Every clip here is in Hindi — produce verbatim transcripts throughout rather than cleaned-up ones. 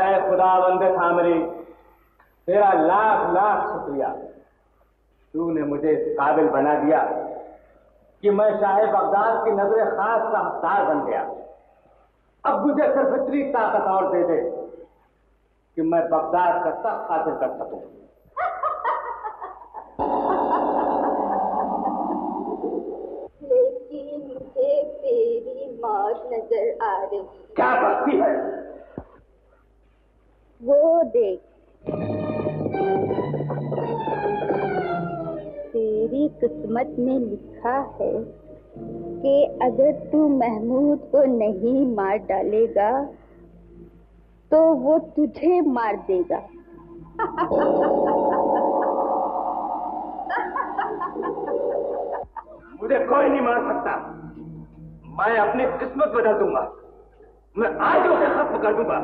ऐ खुदावंदे सामरी, तेरा लाख लाख शुक्रिया, तूने मुझे इस काबिल बना दिया कि मैं शाह बगदाद की नजर खास का हकदार बन गया। अब मुझे सिर्फ इतनी ताकत और दे दे कि मैं बगदाद का तख्त हासिल कर सकूं। लेकिन मुझे तेरी मौत नजर आ रही। क्या बस्ती है वो देख, तेरी किस्मत में लिखा है कि अगर तू महमूद को नहीं मार डालेगा तो वो तुझे मार देगा। मुझे कोई नहीं मार सकता, मैं अपनी किस्मत बदल दूंगा, मैं आज उसे खत्म कर दूंगा।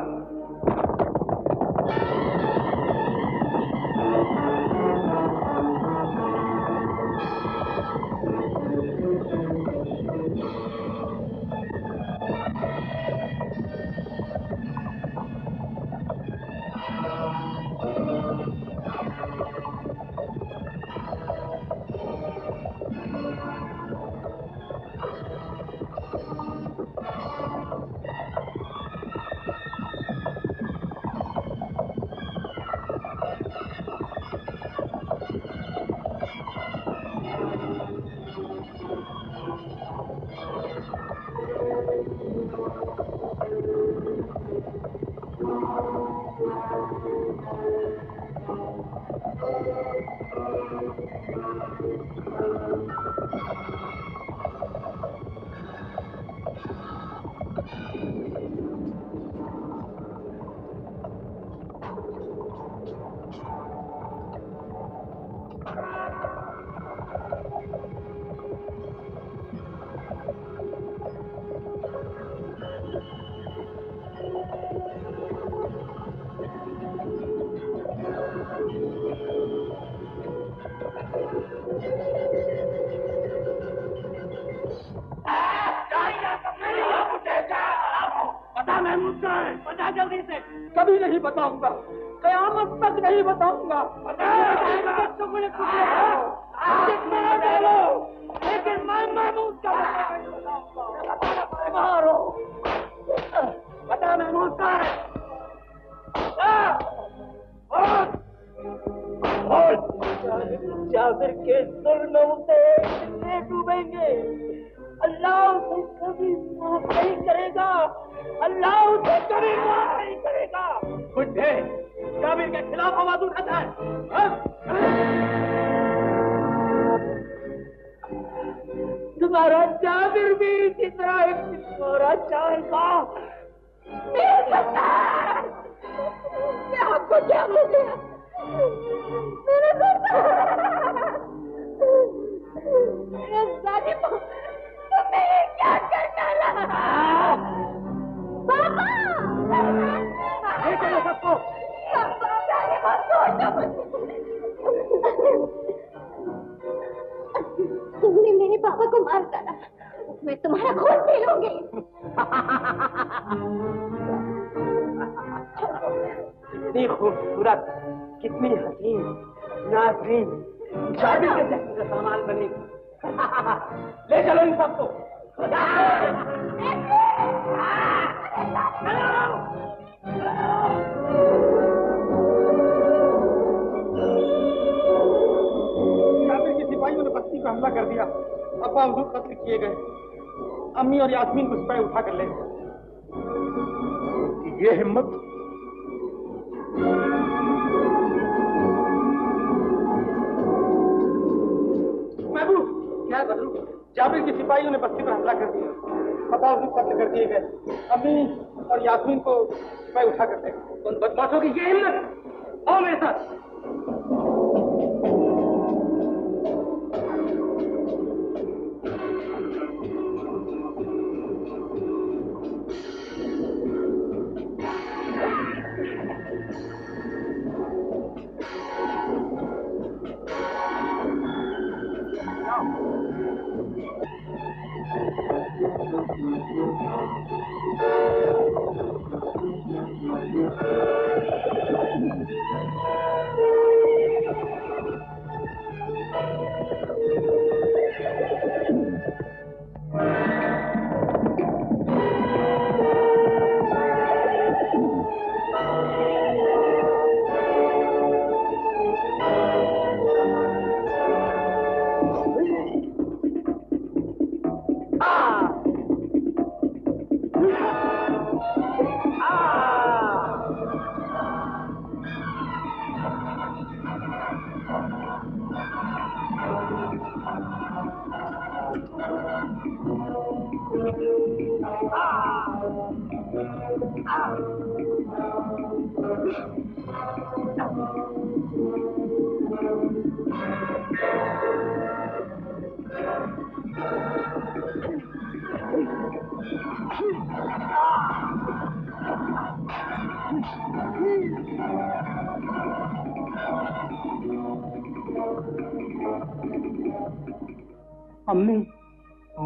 अम्मी,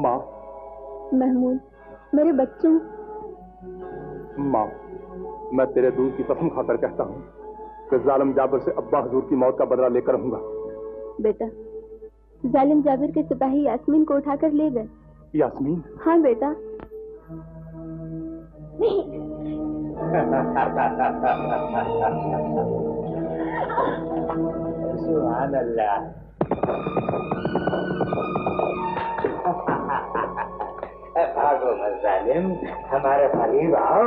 माँ। महमूद, मेरे बच्चों। माँ, मैं तेरे दूध की कसम खाकर कहता हूँ कि जालिम जाबिर से अब्बा हजूर की मौत का बदला लेकर रहूंगा। बेटा, जालिम जाबिर के सिपाही यास्मीन को उठाकर ले गए। यास्मीन? हाँ बेटा। सुभान अल्लाह। भागो मत जालिम, हमारे करीब आओ।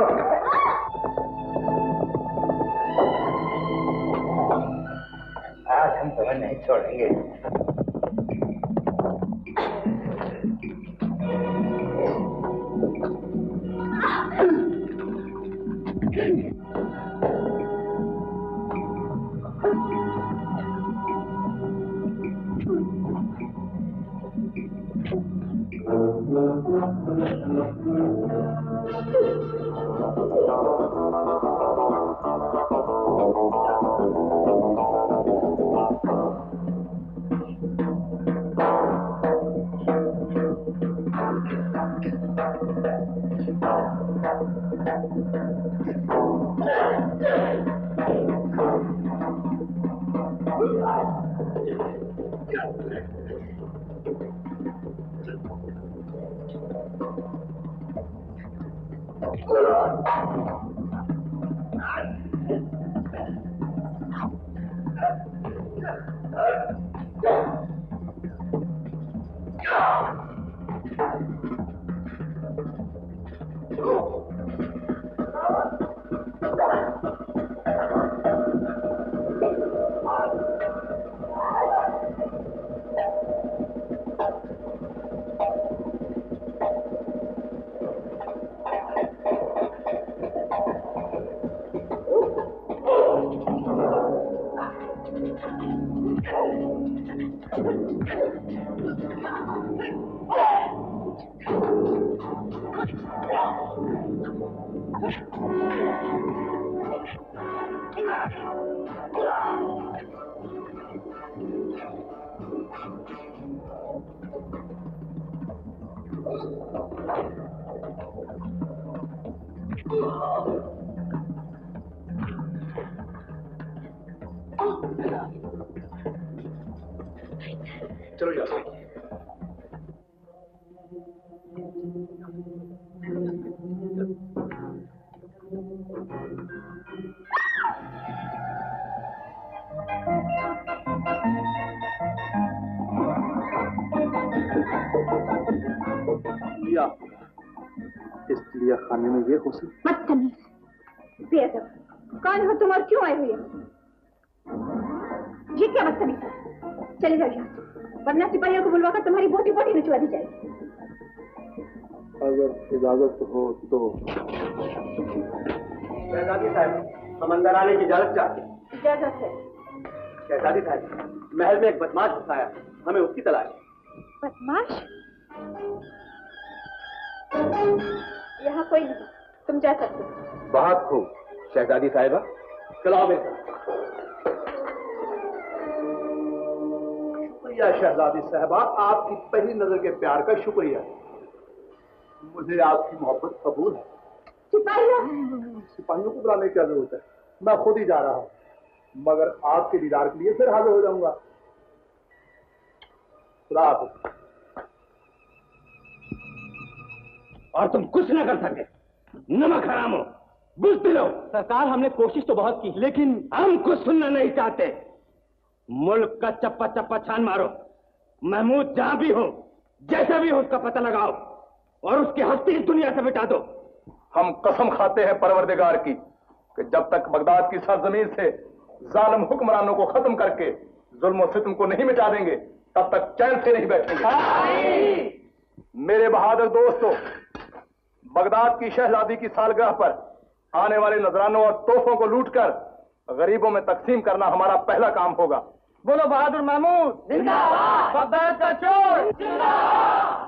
आज हम तुम्हें नहीं छोड़ेंगे। इजाजत हो तो शहजादी साहब, हम अंदर आने की इजाजत चाहते हैं। इजाजत है। शहजादी साहब, महल में एक बदमाश घुसा है, हमें उसकी तलाश है। बदमाश? यहाँ कोई नहीं, तुम जा सकते हो। बहुत खूब शहजादी साहिबा, चलाओ मेरे शुक्रिया। शहजादी साहिबा, आपकी पहली नजर के प्यार का शुक्रिया। मुझे आपकी मोहब्बत कबूल है। सिपाहियों सिपाहियों को बुलाने की क्या जरूरत है, मैं खुद ही जा रहा हूँ, मगर आपके दीदार के लिए फिर हाजिर हो जाऊंगा। और तुम कुछ ना कर सके, नमक हराम हो, बुझते लो। सरकार हमने कोशिश तो बहुत की, लेकिन हम कुछ सुनना नहीं चाहते। मुल्क का चप्पा चप्पा छान मारो, महमूद जहां भी हो जैसा भी हो उसका पता लगाओ और उसकी हस्ती इस दुनिया से मिटा दो। हम कसम खाते हैं परवरदिगार की कि जब तक बगदाद की सरजमीन से जालिम हुक्मरानों को खत्म करके जुल्म और सितम को नहीं मिटा देंगे तब तक चैन से नहीं बैठेंगे। मेरे बहादुर दोस्तों, बगदाद की शहजादी की सालगिरह पर आने वाले नजरानों और तोहफों को लूटकर गरीबों में तकसीम करना हमारा पहला काम होगा। बोलो बहादुर महमूद जिंदाबाद, बगदाद का चोर जिंदाबाद।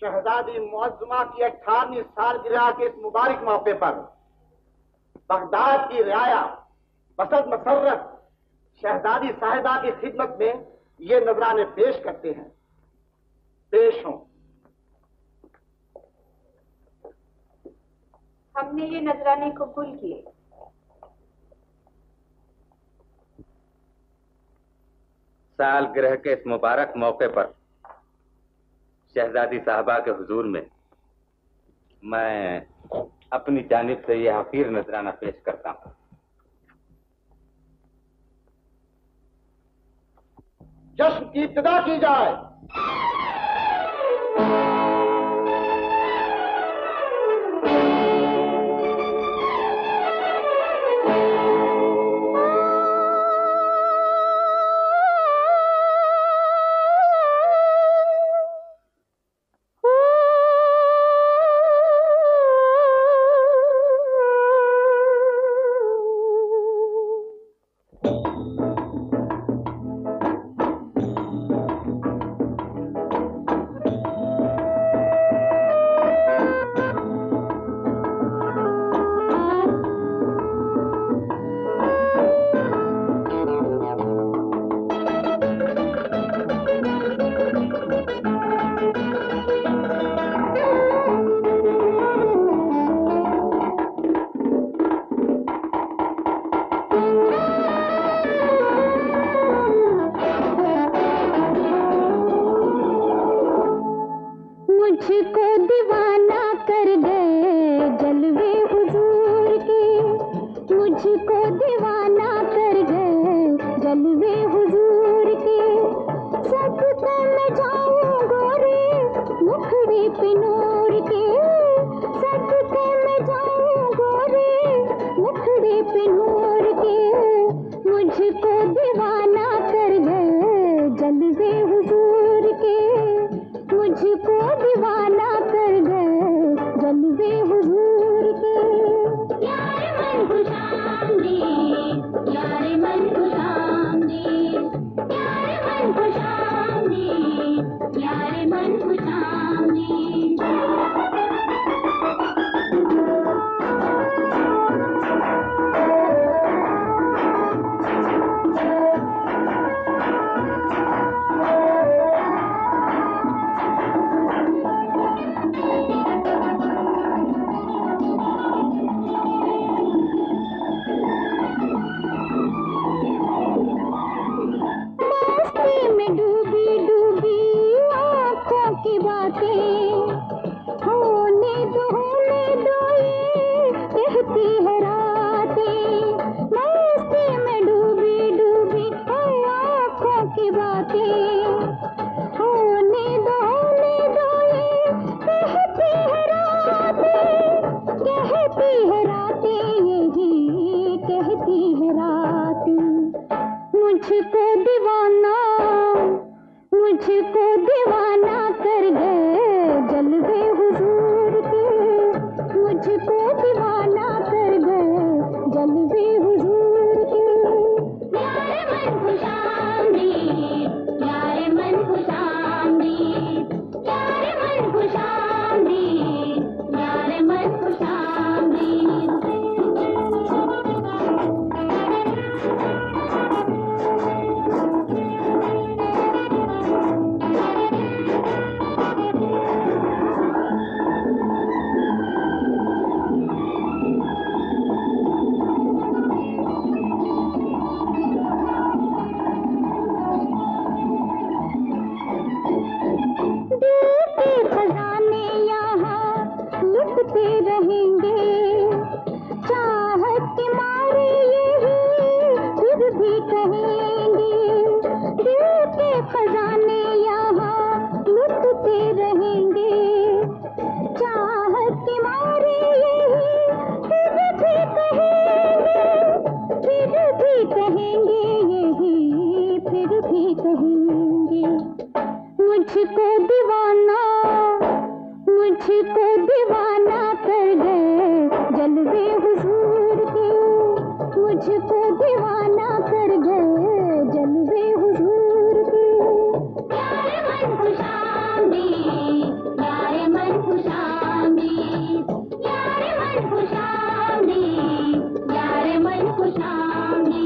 शहजादी मुअज्जमा की अठारहवीं सालगिरह के इस मुबारक मौके पर बगदाद की रियाया बसत मसरत शहजादी साहिबा की खिदमत में ये नजराने पेश करते हैं। पेश हों। हमने ये नजराने कबूल किए। सालगिरह के इस मुबारक मौके पर शहजादी साहबा के हुजूर में मैं अपनी जानिब से यह हफीर नजराना पेश करता हूँ। जश्न की इब्तिदा की जाए। मुझको दीवाना कर गए जलवे हुजूर के, मुझको दीवाना कर गए जलवे हुजूर के। यारे मन खुशामी, यारे मन खुशामी, यारे मन खुशामी, यारे मन खुशामी।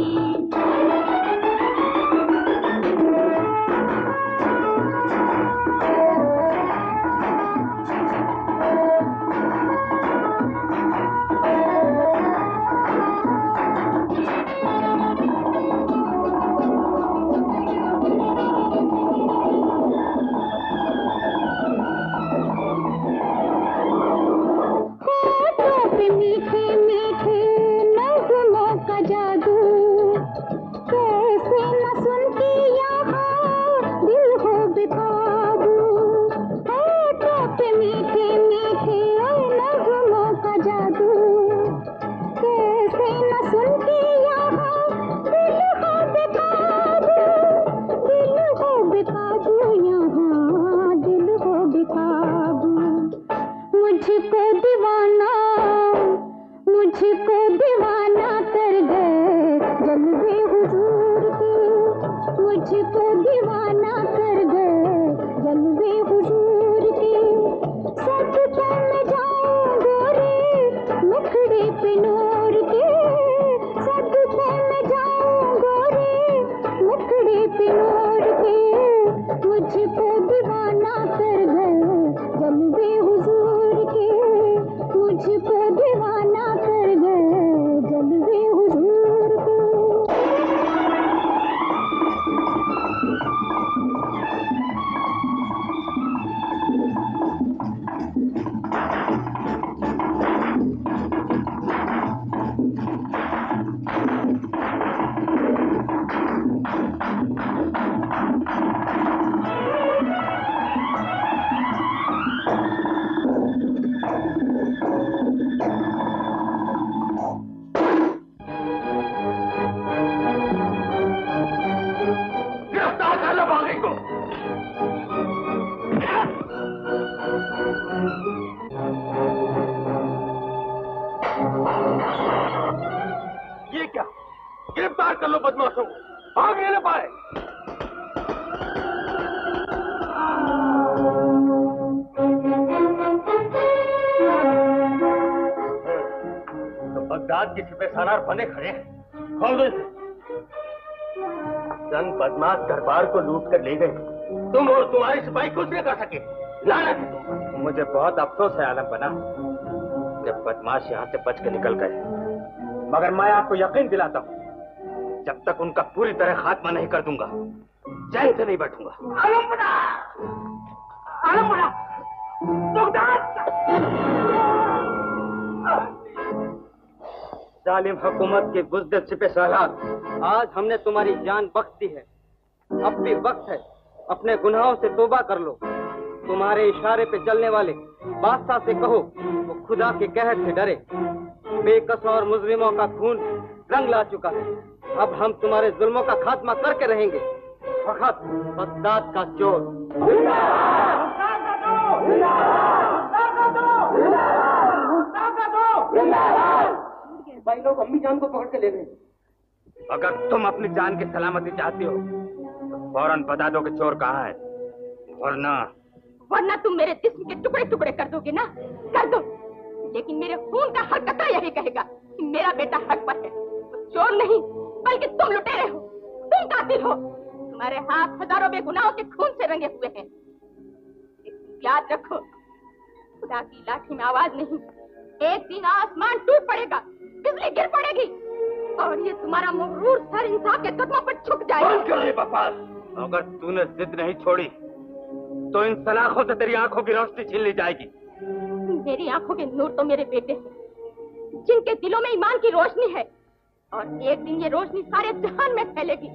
बने खड़े हैं, खोल दो। चंद बदमाश दरबार को लूट कर ले गए, तुम और तुम्हारे सिपाही कुछ नहीं कर सके। लानत। मुझे बहुत अफसोस है आलम बना कि बदमाश यहाँ से बच के निकल गए, मगर मैं आपको यकीन दिलाता हूँ जब तक उनका पूरी तरह खात्मा नहीं कर दूंगा चैन से नहीं बैठूंगा। आलम बना, आलम बना, जालिम हुकूमत के गुजदे सिपह साहब, आज हमने तुम्हारी जान बख्श दी है, अब भी वक्त है अपने गुनाहों से तोबा कर लो। तुम्हारे इशारे पे चलने वाले बादशाह से कहो वो खुदा के कहर से डरे। बेकसोर और मुजरिमों का खून रंग ला चुका है, अब हम तुम्हारे जुल्मों का खात्मा करके रहेंगे। फकत बगदाद का चोर जिंदाबाद। भाई लोग अम्मी जान को पकड़ के ले गए। अगर तुम अपनी जान की सलामती चाहती हो तो फौरन बता दो कि चोर कहाँ है, वरना वरना तुम मेरे जिस्म के टुकड़े टुकड़े कर दोगे ना, कर दो। लेकिन मेरे खून का हक कतरा यही कहेगा कि मेरा बेटा हक पर है, चोर नहीं बल्कि तुम लुटेरे हो, तुम कातिल हो। तुम्हारे हाथ हजारों बेगुनाहों के खून से रंगे हुए हैं। याद रखो, खुदा की लाठी में आवाज नहीं, एक दिन आसमान टूट पड़ेगा, बिजली गिर पड़ेगी और ये तुम्हारा मगरूर सर इंसाफ के कदमों पर झुक जाएगा। बकवास, अगर तूने जिद नहीं छोड़ी तो इन सलाखों से तेरी आंखों की रोशनी छीन ली जाएगी। मेरी आंखों के नूर तो मेरे बेटे हैं जिनके दिलों में ईमान की रोशनी है, और एक दिन ये रोशनी सारे जहान में फैलेगी।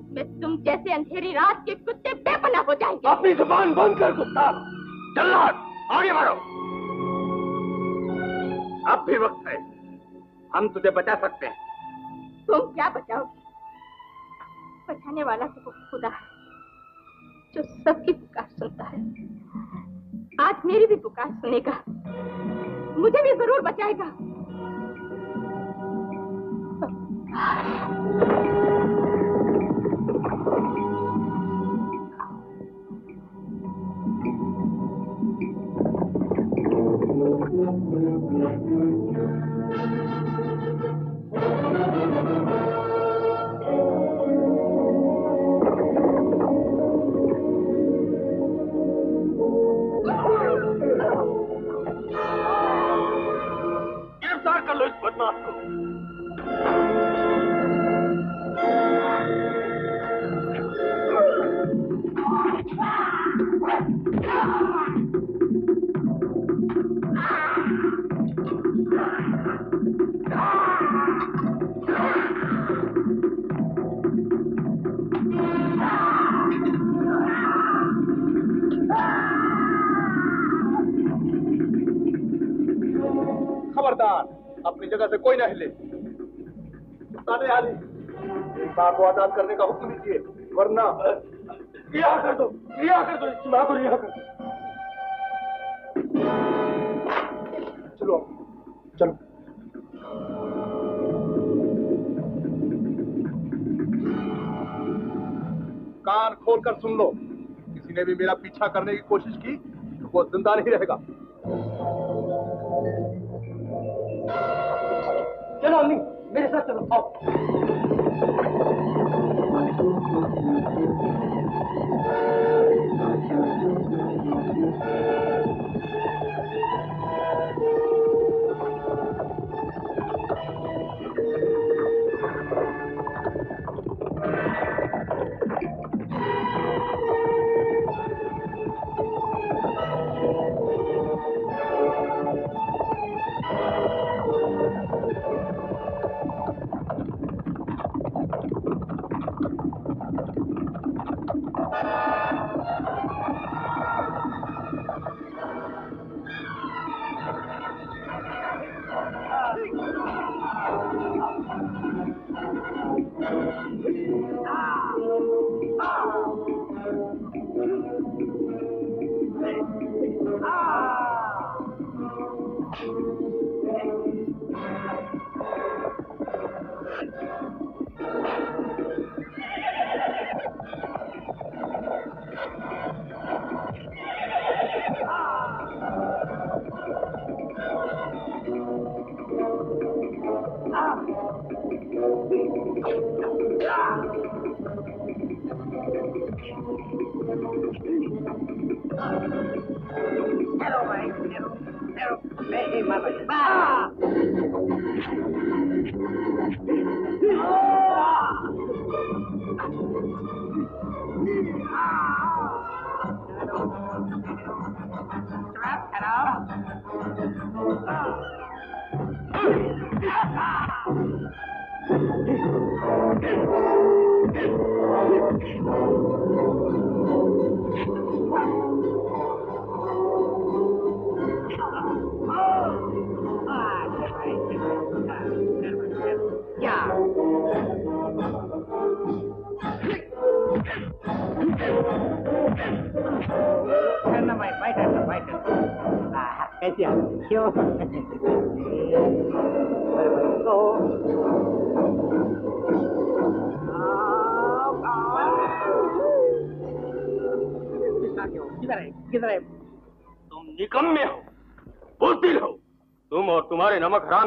इसमें तुम जैसे अंधेरी रात के कुत्ते बेपनाह हो जाएंगे। अपनी जुबान बंद कर कुत्ता, जल्लाद, आगे बढ़ो। अब भी वक्त है, हम तुझे बचा सकते हैं। तुम क्या बचाओगे? बचाने वाला तो खुदा है जो सबकी पुकार सुनता है। आज मेरी भी पुकार सुनेगा, मुझे भी जरूर बचाएगा। को आजाद करने का हुक्म दीजिए, वरना रिहा कर दो, रिहा कर दो, इसकी मां को रिहा कर दो। चलो चलो। कान खोलकर सुन लो, किसी ने भी मेरा पीछा करने की कोशिश की तो वो जिंदा नहीं रहेगा। चलो अम्मी, मेरे साथ चलो। आओ।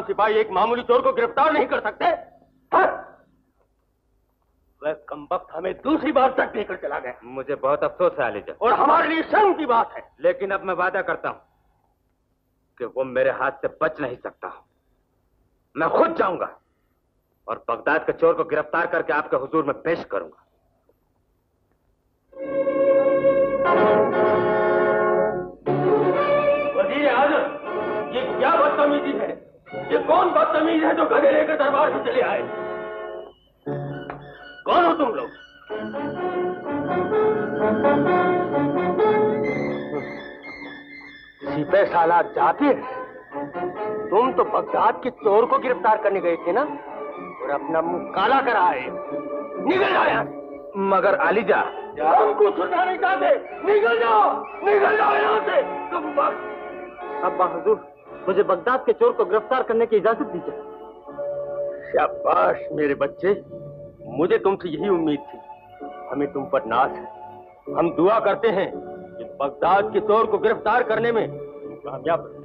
सिपाही एक मामूली चोर को गिरफ्तार नहीं कर सकते। वह कमबख्त हमें दूसरी बार तक लेकर चला गया। मुझे बहुत अफसोस है आलिजा, और हमारे लिए शर्म की बात है, लेकिन अब मैं वादा करता हूं कि वो मेरे हाथ से बच नहीं सकता। मैं खुद जाऊंगा और बगदाद के चोर को गिरफ्तार करके आपके हुजूर में पेश करूंगा। वजीर आजम, ये क्या बदतमीजी है? ये कौन बदतमीज है जो गधे लेकर दरबार में चले आए? कौन हो तुम लोग? इसी पे साला जाबिर, तुम तो बगदाद के चोर को गिरफ्तार करने गए थे ना, और अपना मुंह काला कर आए। निकल जाए। मगर आलिजा, तुमको सुनाने का दे, निकल जाओ, निकल जाओ यहाँ से। तुम वक्त अब्बा हुजूर, मुझे बगदाद के चोर को गिरफ्तार करने की इजाजत दीजिए। शाबाश मेरे बच्चे, मुझे तुमसे यही उम्मीद थी। हमें तुम पर नाज है। हम दुआ करते हैं कि बगदाद के चोर को गिरफ्तार करने में तुम कामयाब रहे।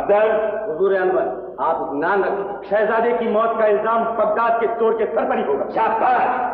अफजल, हुजूर अनवर, आप ध्यान रखें, शहजादे की मौत का इल्जाम बगदाद के चोर के सर पर ही होगा। शाबाश।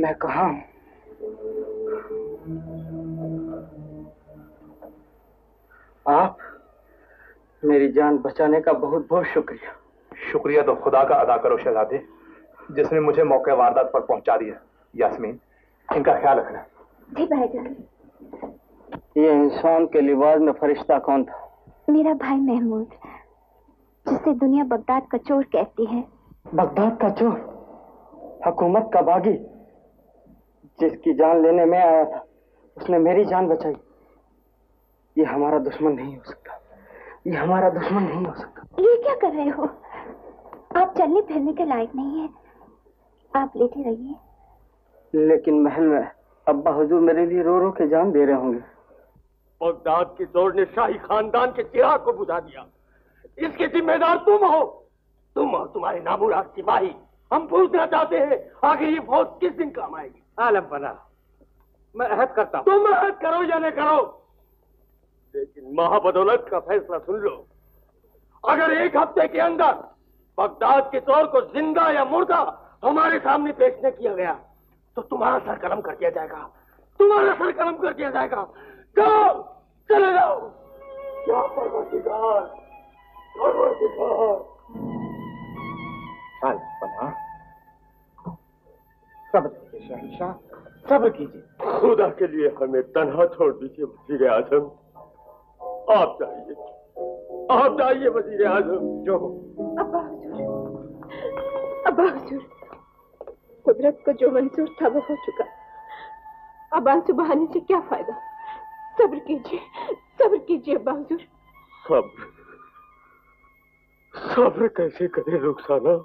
मैं कहा हूं, आप मेरी जान बचाने का बहुत बहुत शुक्रिया। शुक्रिया तो खुदा का अदा करो शहजादे, जिसने मुझे मौके वारदात पर पहुंचा दिया। यास्मीन, इनका ख्याल रखना। जी भाईजान। ये इंसान के लिबास में फरिश्ता कौन था? मेरा भाई महमूद, जिसे दुनिया बगदाद का चोर कहती है। बगदाद का चोर, हुकूमत का बागी, जिसकी जान लेने में आया था, उसने मेरी जान बचाई। ये हमारा दुश्मन नहीं हो सकता, ये हमारा दुश्मन नहीं हो सकता। ये क्या कर रहे हो आप? चलने फिरने के लायक नहीं है, आप लेटे रहिए। लेकिन महल में अब्बा हुजूर मेरे लिए रो रो के जान दे रहे होंगे। बगदाद के चोर ने शाही खानदान के चिराग को बुझा दिया। इसके जिम्मेदार तुम हो, तुम और तुम्हारे नामुराद सिपाही। हम पूछना चाहते हैं, आखिर ये फौज किस दिन काम आएगी? आलम बना, मैं अहद करता हूँ। तुम अहद करो या न करो, लेकिन महाबदौलत का फैसला सुन लो। अगर एक हफ्ते के अंदर बगदाद के चोर को जिंदा या मुर्दा हमारे सामने पेश न किया गया तो तुम्हारा सर कलम कर दिया जाएगा, तुम्हारा सर कलम कर दिया जाएगा। जाओ, चले जाओ। क्या परवरदिगार, परवरदिगार। आलम बना, सब्र कीजिए शहंशाह, सब्र कीजिए। खुदा के लिए हमें तन्हा छोड़ दीजिए वजीर आजम। आप जाइए, आप जाइए वजीर आजम। जो अब्बा हुजूर, अब्बा हुजूर, कुदरत को जो मंजूर था वो हो चुका। अब आंसू बहाने से क्या फायदा? सब्र कीजिए, सब्र कीजिए अब्बा हुजूर। सब्र, सब्र कैसे करें रुखसाना?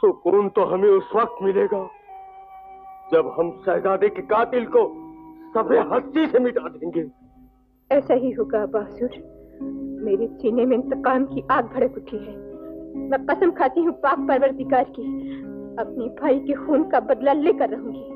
सुकून तो हमें उस वक्त मिलेगा जब हम शहजादे के कातिल को सबे हस्ती से मिटा देंगे। ऐसा ही होगा अब्बा हुजूर। मेरे सीने में इंतकाम की आग भड़क उठी है। मैं कसम खाती हूँ पाक परवरदिगार की, अपने भाई के खून का बदला लेकर रहूंगी।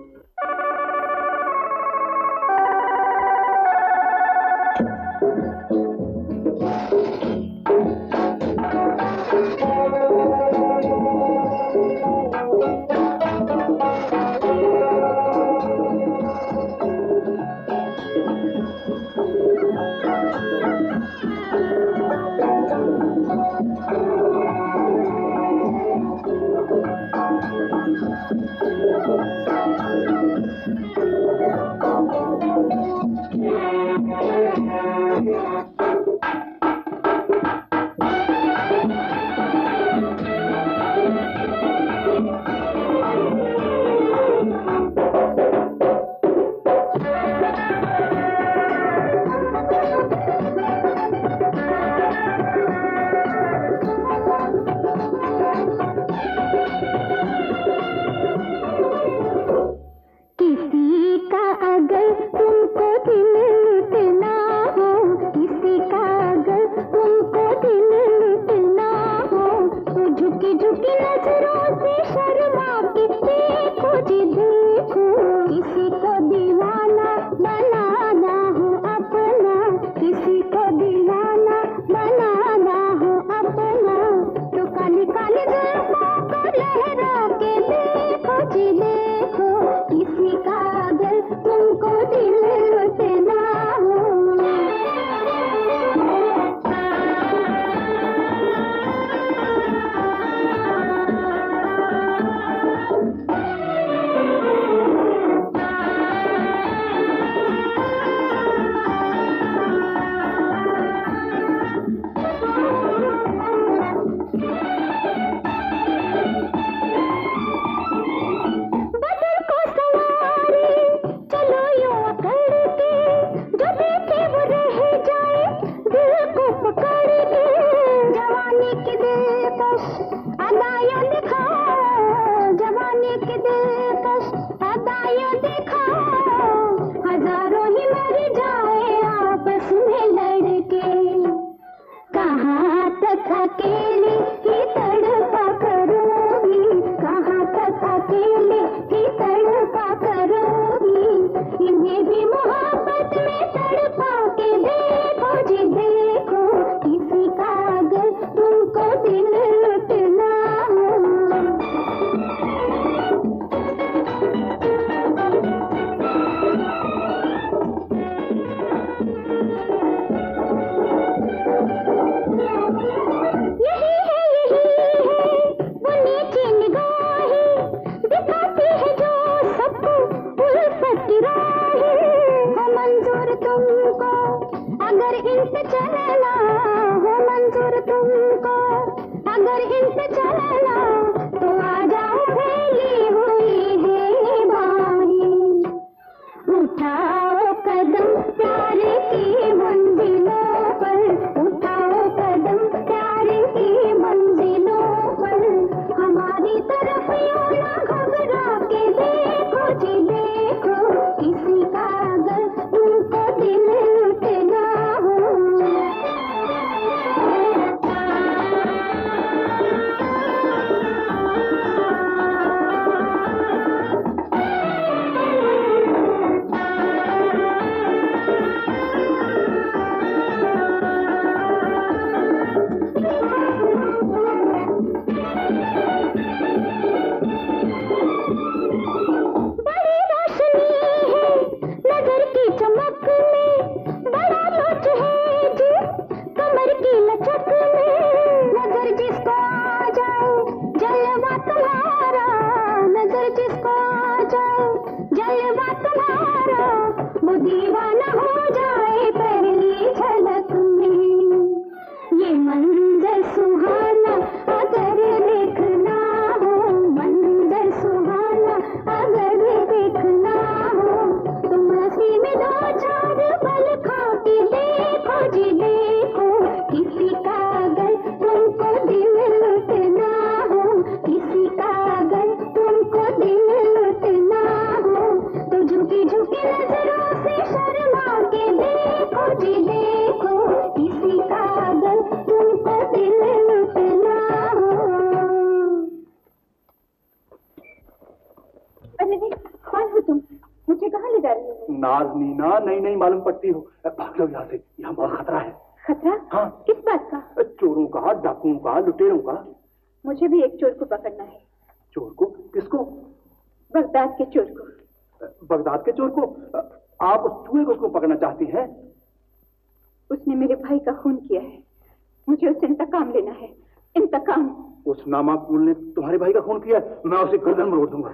नामाकूल ने तुम्हारे भाई का खून किया, मैं उसे गर्दन मरोड़ दूंगा।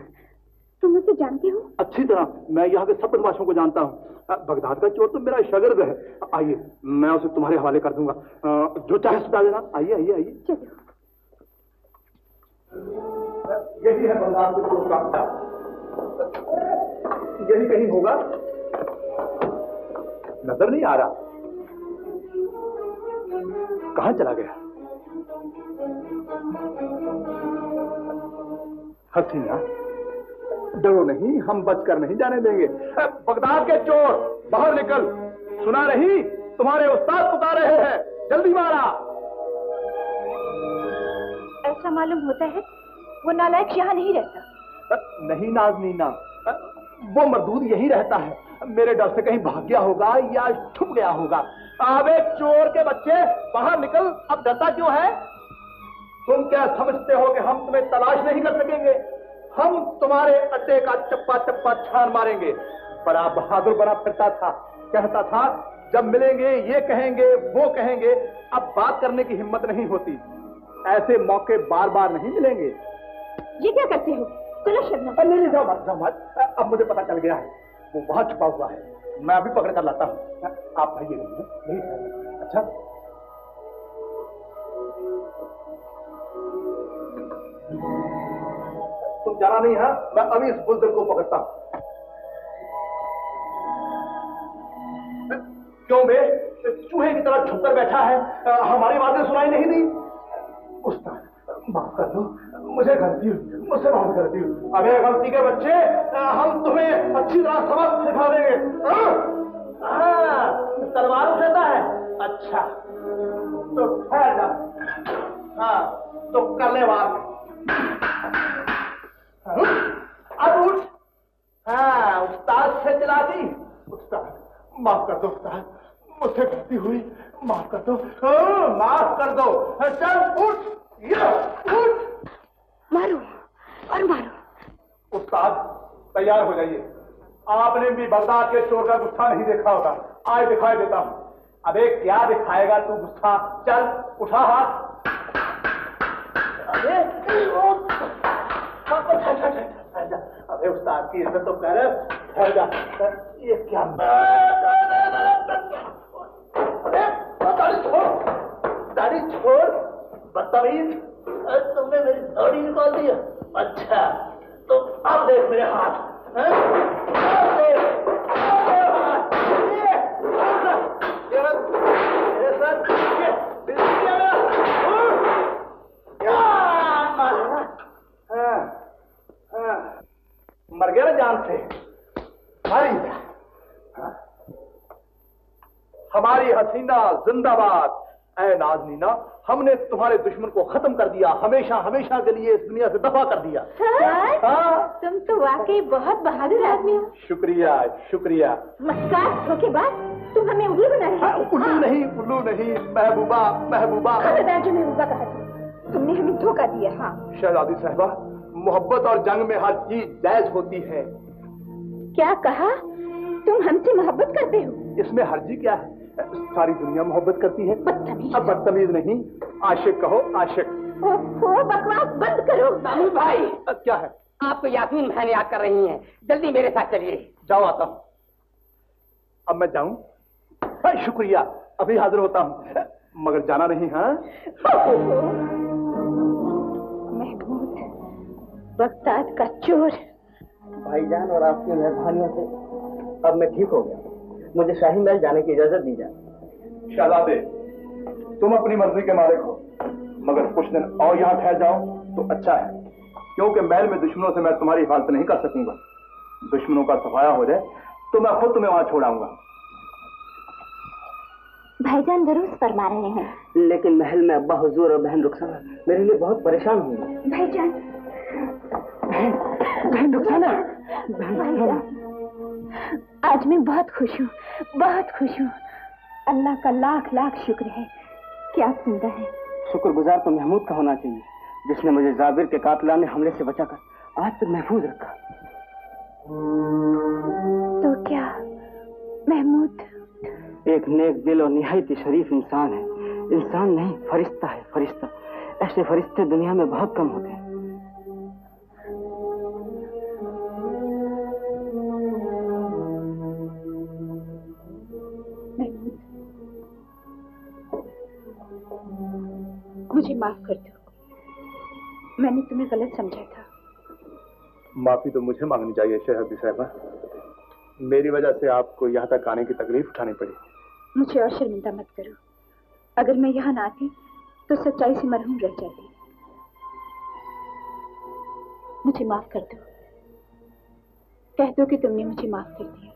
तुम उसे जानते हो? अच्छी तरह, मैं यहाँ के सब बदमाशों को जानता हूँ। बगदाद का चोर तो मेरा शागिर्द है। आइए, मैं उसे तुम्हारे हवाले कर दूंगा, जो चाहे सुना देना। आइए आइए आइए। यही है बगदाद के चोर का, यही कहीं होगा, नजर नहीं आ रहा। कहाँ चला गया? हसीना, डरो नहीं, हम बचकर नहीं जाने देंगे। बगदाद के चोर, बाहर निकल। सुना नहीं, तुम्हारे उस्ताद पुता रहे हैं, जल्दी मारा। ऐसा मालूम होता है वो नालायक यहाँ नहीं रहता। नहीं नाजनीना, वो मरदूद यहीं रहता है। मेरे डर से कहीं भाग गया होगा या छुप गया होगा। आवे चोर के बच्चे, बाहर निकल। अब डरता क्यों है? तुम क्या समझते हो कि हम तुम्हें तलाश नहीं कर सकेंगे? हम तुम्हारे अड्डे का चप्पा चप्पा छान मारेंगे। बड़ा बहादुर बना फिरता था, कहता था जब मिलेंगे ये कहेंगे वो कहेंगे। अब बात करने की हिम्मत नहीं होती। ऐसे मौके बार बार नहीं मिलेंगे। ये क्या करते हो? नहीं जाओ मत, जाओ मत। अब मुझे पता चल गया है, वो वहां छुपा हुआ है। मैं अभी पकड़ कर लाता हूँ। आप भाई नहीं नहीं। अच्छा तुम जाना नहीं है, मैं अभी इस बुलदर को पकड़ता हूं। क्यों बे, चूहे की तरह छुपकर बैठा है, हमारी बातें सुनाई नहीं दी। उस्ताद माफ कर दो, मुझे गलती हुई, मुझसे माफ करती हूँ। अबे गलती के बच्चे, हम तुम्हें अच्छी तरह सबक सिखा देंगे। तलवार देता है? अच्छा तो ठहर जा। हाँ तो करने वाले अब उठ। हाँ उस्ताद से चिल्ला दी। उस्ताद माफ कर दो, उस्ताद मुझसे गलती हुई, माफ कर दो, माफ कर दो। चल उठ, ये उठ। मारो और मारो। उस्ताद तैयार हो जाइए। आपने भी बगदाद के चोर का गुस्सा नहीं देखा होगा, आज दिखाई देता हूँ। अबे क्या दिखाएगा तू गुस्सा, चल उठा हाथ। अबे उस्ताद की इज्जत तो कर, ये क्या दाढ़ी छोड़, दाढ़ी छोड़ बदतमीज, तुमने मेरी दाढ़ी निकाल दी है। अच्छा तो अब देख मेरे हाथ, मर गया ना जान से। हमारी हमारी हसीना जिंदाबाद। ऐ नाजनीना, हमने तुम्हारे दुश्मन को खत्म कर दिया, हमेशा हमेशा के लिए इस दुनिया से दफा कर दिया। हाँ? हाँ? तुम तो वाकई बहुत बहादुर आदमी हो। शुक्रिया शुक्रिया। मस्कात होके बाद तुम हमें उल्लू बना रहे हो। उल्लू नहीं उल्लू नहीं, महबूबा महबूबा। महबूबा कहा तुमने, हमें धोखा दिया। हाँ शहजादी साहिबा, मोहब्बत और जंग में हर चीज जायज होती है। क्या कहा? तुम हमसे मोहब्बत करते हो? इसमें हर्जी क्या है, सारी दुनिया मोहब्बत करती है। बदतमीज। अब बदतमीज नहीं, आशिक कहो, आशिक। ओहो बकवास बंद करो। मामू भाई क्या है? आपको यास्मीन बहन याद कर रही हैं, जल्दी मेरे साथ चलिए। जाओ आता हूँ। अब मैं जाऊं? शुक्रिया, अभी हाजिर होता हूं, मगर जाना नहीं। हाँ महमूद, बगदाद का चोर। भाईजान और आपकी मेहरबानियों से अब मैं ठीक हो गया। मुझे शाही महल जाने की इजाजत दी जाए। शहजादे, तुम अपनी मर्जी के मालिक हो, मगर कुछ दिन और यहाँ ठहर जाओ तो अच्छा है, क्योंकि महल में दुश्मनों से मैं तुम्हारी हिफाजत नहीं कर सकूंगा। दुश्मनों का सफाया हो जाए तो मैं खुद तुम्हें वहां छोड़ाऊंगा। भाईजान दुरुस्त फरमा रहे हैं, लेकिन महल में अब्बा हुजूर और बहन रुखसाना मेरे लिए बहुत परेशान होंगे। भाईजान, बहन रुखसाना, आज मैं बहुत खुश हूँ, बहुत खुश हूँ। अल्लाह का लाख लाख शुक्र है कि आप जिंदा हैं। शुक्रगुजार तो महमूद का होना चाहिए, जिसने मुझे जाबिर के कातलाने हमले से बचाकर आज तक महफूज रखा। तो क्या महमूद एक नेक दिल और निहायत शरीफ इंसान है? इंसान नहीं, फरिश्ता है, फरिश्ता। ऐसे फरिश्ते दुनिया में बहुत कम होते हैं। मुझे माफ कर दो, मैंने तुम्हें गलत समझा था। माफी तो मुझे मांगनी चाहिए शहजादी साहिबा, मेरी वजह से आपको यहाँ तक आने की तकलीफ उठानी पड़ी। मुझे और शर्मिंदा मत करो, अगर मैं यहाँ ना आती तो सच्चाई से मरहूम रह जाती। मुझे माफ कर दो, कह दो कि तुमने मुझे माफ कर दिया।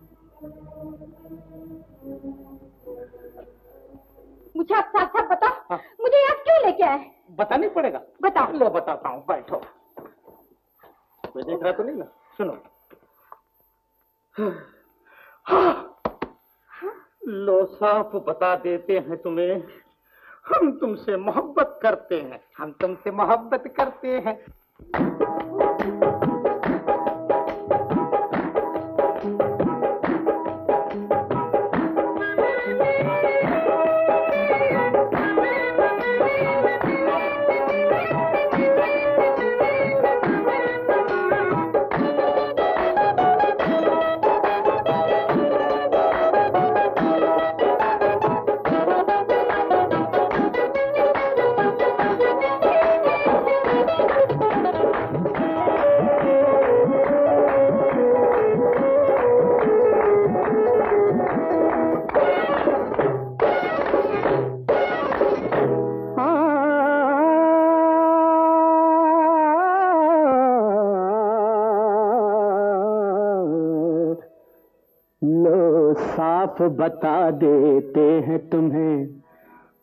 मुझे आप साथ साथ बताओ, हाँ? मुझे यहाँ क्यों लेके आए? बताना ही पड़ेगा। बताओ। ले बताता हूँ, बैठो। कोई देख रहा तो नहीं ना? सुनो। हाँ। हाँ। लो साफ बता देते हैं तुम्हें, हम तुमसे मोहब्बत करते हैं, हम तुमसे मोहब्बत करते हैं। बता देते हैं तुम्हें,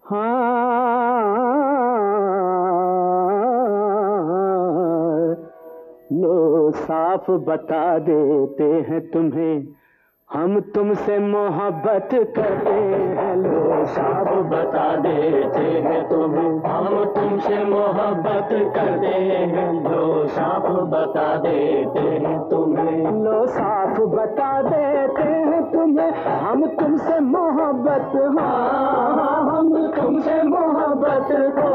हाँ लो साफ बता देते हैं तुम्हें, हम तुमसे मोहब्बत करते हैं। लो साफ बता देते हैं तुम्हें, हम तुमसे मोहब्बत करते हैं। लो साफ बता देते हैं तुम्हें, लो साफ बता देते हैं तुम्हें, हम तुमसे मोहब्बत, हाँ हम तुमसे मोहब्बत को,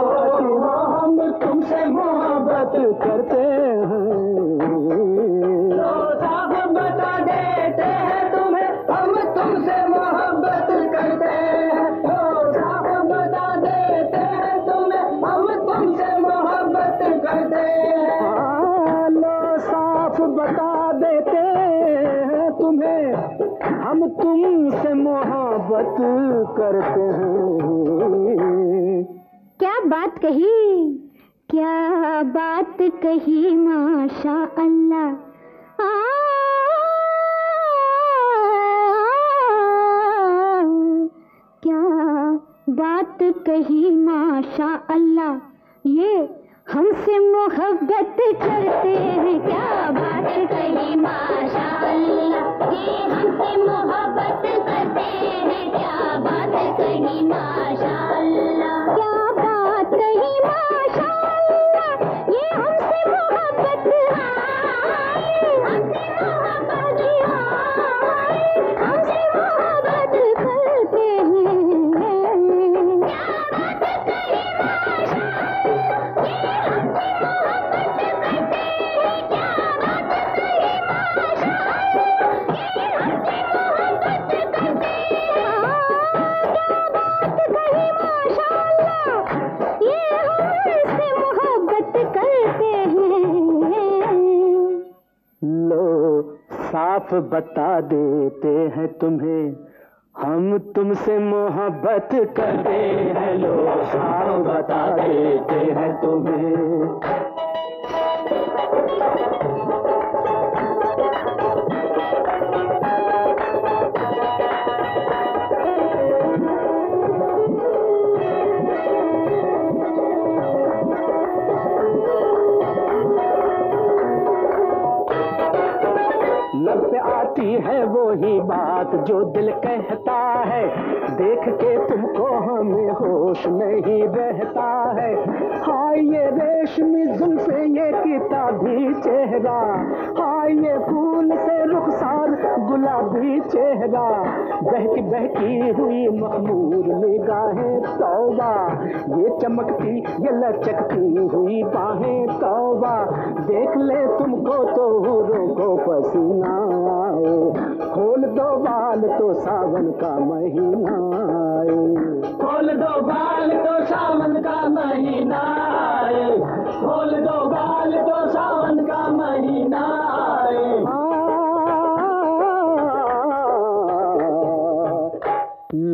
हम तुमसे मोहब्बत करते हैं। लो साफ बता देते हैं, तुमसे मोहब्बत करते हैं। लो साफ बता देते हैं तुम्हें, हम तुमसे मोहब्बत करते हैं। लो साफ बता देते हैं तुम्हें, हम तुमसे मोहब्बत करते हैं। क्या बात कही, क्या बात कही, माशा अल्लाह। बात कही माशा अल्लाह, ये हमसे मोहब्बत करते हैं। क्या बात कही माशा अल्लाह, ये हमसे मोहब्बत करते हैं। क्या बात कही माशा अल्लाह, क्या बात कही माशा अल्लाह, ये हमसे मोहब्बत, हमसे मोहब्बत, हमसे मोहब्बत करते हैं। क्या बात कही माशा अल्लाह, ये हमसे मोहब्बत करते हैं। क्या साफ बता देते हैं तुम्हें हम तुमसे मोहब्बत करते हैं, लोग साफ बता देते हैं तुम्हें। लब पे आती है वो ही बात जो दिल कहता है, देख के तुमको हमें होश नहीं रहता है। हाय ये रेशमी जुल्फे ये किताबी चेहरा, हाय ये फूल से रुखसार गुलाबी चेहरा, बहकी बहकी हुई महमूद निगाहें तौबा, ये चमकती ये लचकती हुई बाहें तौबा, देख ले तुमको तो रोको पसीना आए, खोल दो बाल तो सावन का महीना आए, खोल दो बाल तो सावन का महीना आए, खोल दो बाल तो सावन का महीना आए।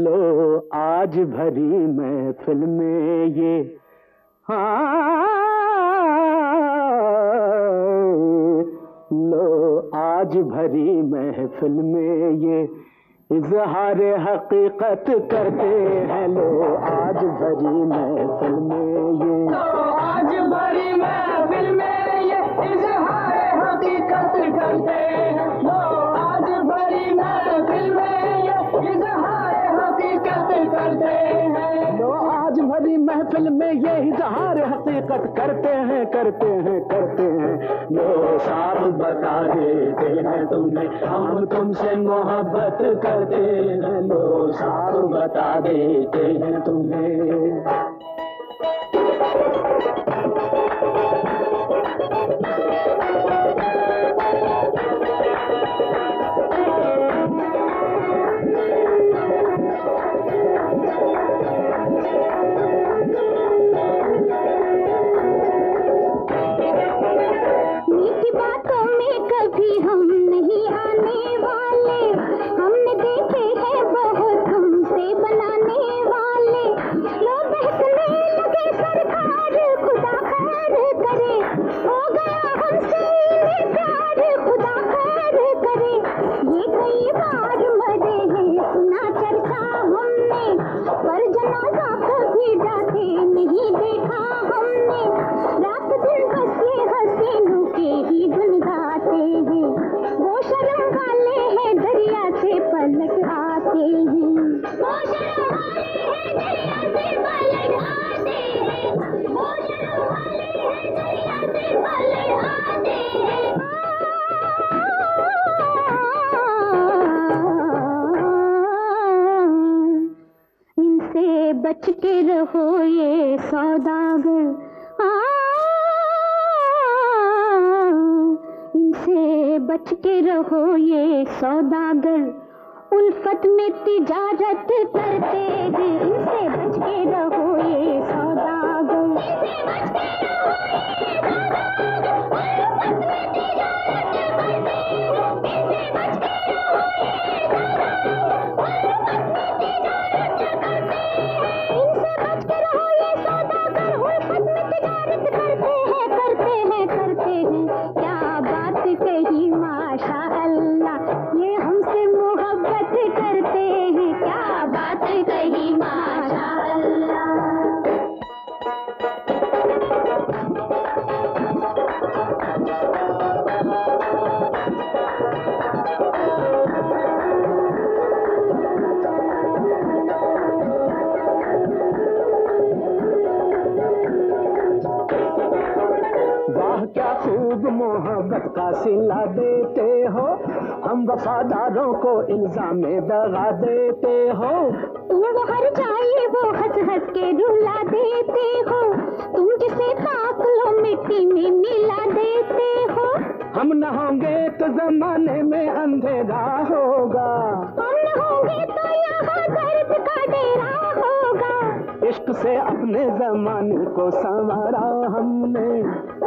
लो आज भरी महफिल में ये हाँ, लो आज भरी महफिल में ये इजहार हकीकत करते हैं, लो आज भरी महफिल में ये, लो आज भरी महफिल में ये इजहार हकीकत करते हैं, लो आज भरी महफिल में ये इजहार हकीकत करते हैं, लो आज भरी महफिल में ये इजहार हकीकत करते हैं, करते हैं, करते हैं। लो साफ बता देते हैं तुम्हें हम तुमसे मोहब्बत करते हैं, लो साफ बता देते हैं तुम्हें। बच के रहो ये सौदागर, इनसे बच के रहो ये सौदागर, उल्फत में तिजारत करते हैं, इनसे बच के रहो ये सौदागर, इनसे बच के रहो ये सौदागर, उल्फत में तिजारत करते हैं, इनसे बच के रहो ये सौदागर, उल्फत में तिजारत करते हैं। मोहब्बत का सिला देते हो हम वफादारों को इल्जाम में दगा देते हो, तुम हर चाहिए वो हंस हंस के रुला देते हो, तुम जिसे ताक लो मिट्टी में मिला देते हो, हम न होंगे तो जमाने में अंधेरा होगा, हम न होंगे तो यहाँ दर्द का डेरा होगा, इश्क से अपने जमाने को संवारा हमने,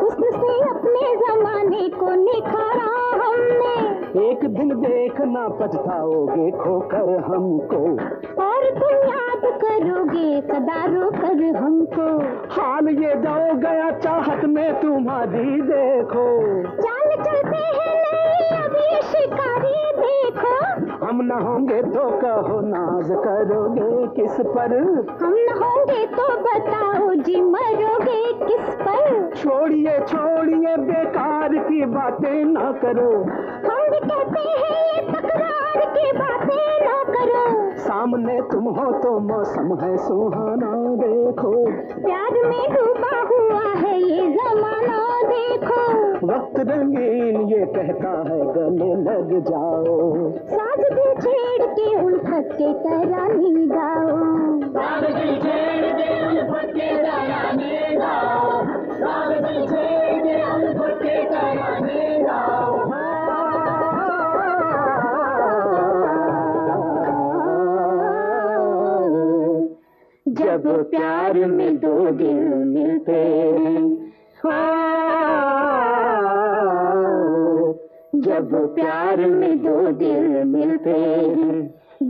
उसने अपने जमाने को निखारा हमने, एक दिन देखना पछताओगे खोकर हमको, और तुम याद करोगे सदा रोकर हमको। हाल ये जाओ गया चाहत में तुम्हारी देखो, चाल चलते हैं नहीं अब ये शिकारी देखो। हम न होंगे तो कहो नाज करोगे किस पर, हम न होंगे तो बताओ जी मरोगे किस पर। छोड़िए छोड़िए बेकार की बातें ना करो, हम भी कहते हैं ये तकरार की बातें ना करो। सामने तुम हो तो मौसम है सुहाना देखो, प्यार में डूबा हुआ है ये जमाना देखो। वक्त रंगीन ये कहता है गले लग जाओ, साज दिल छेड़ के उल्फत के तराने गाओ। साज दिल छेड़ के उल्फत के तराने गाओ, साज दिल छेड़ के उल्फत के तराने गाओ। जब प्यार में दो दिल मिलते हैं, जब प्यार में दो दिल मिलते हैं,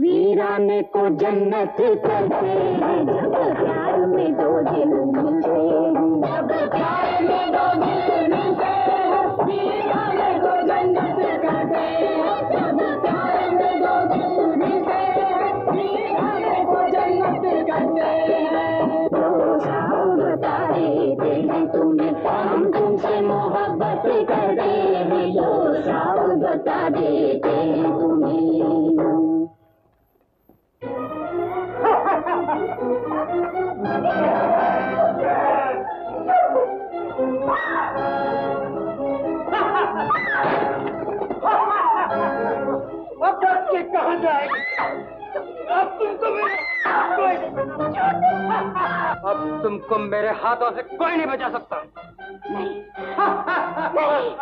वीराने को जन्नत करते हैं। जब प्यार में दो दिल मिलते हैं, जब प्यार में दो दिल मिलते हैं, वीराने को जन्नत करते हैं। जब प्यार में दो दिल मिलते हैं, वीराने को जन्नत करते हैं। तुम्हें हम तुमसे मोहब्बत करते हैं, लो साव बता देते हैं तुम्हें। अब आपके कहाँ जाएगी? अब तुमको मेरे अब तुमको मेरे हाथों से कोई नहीं बचा सकता। नहीं, नहीं।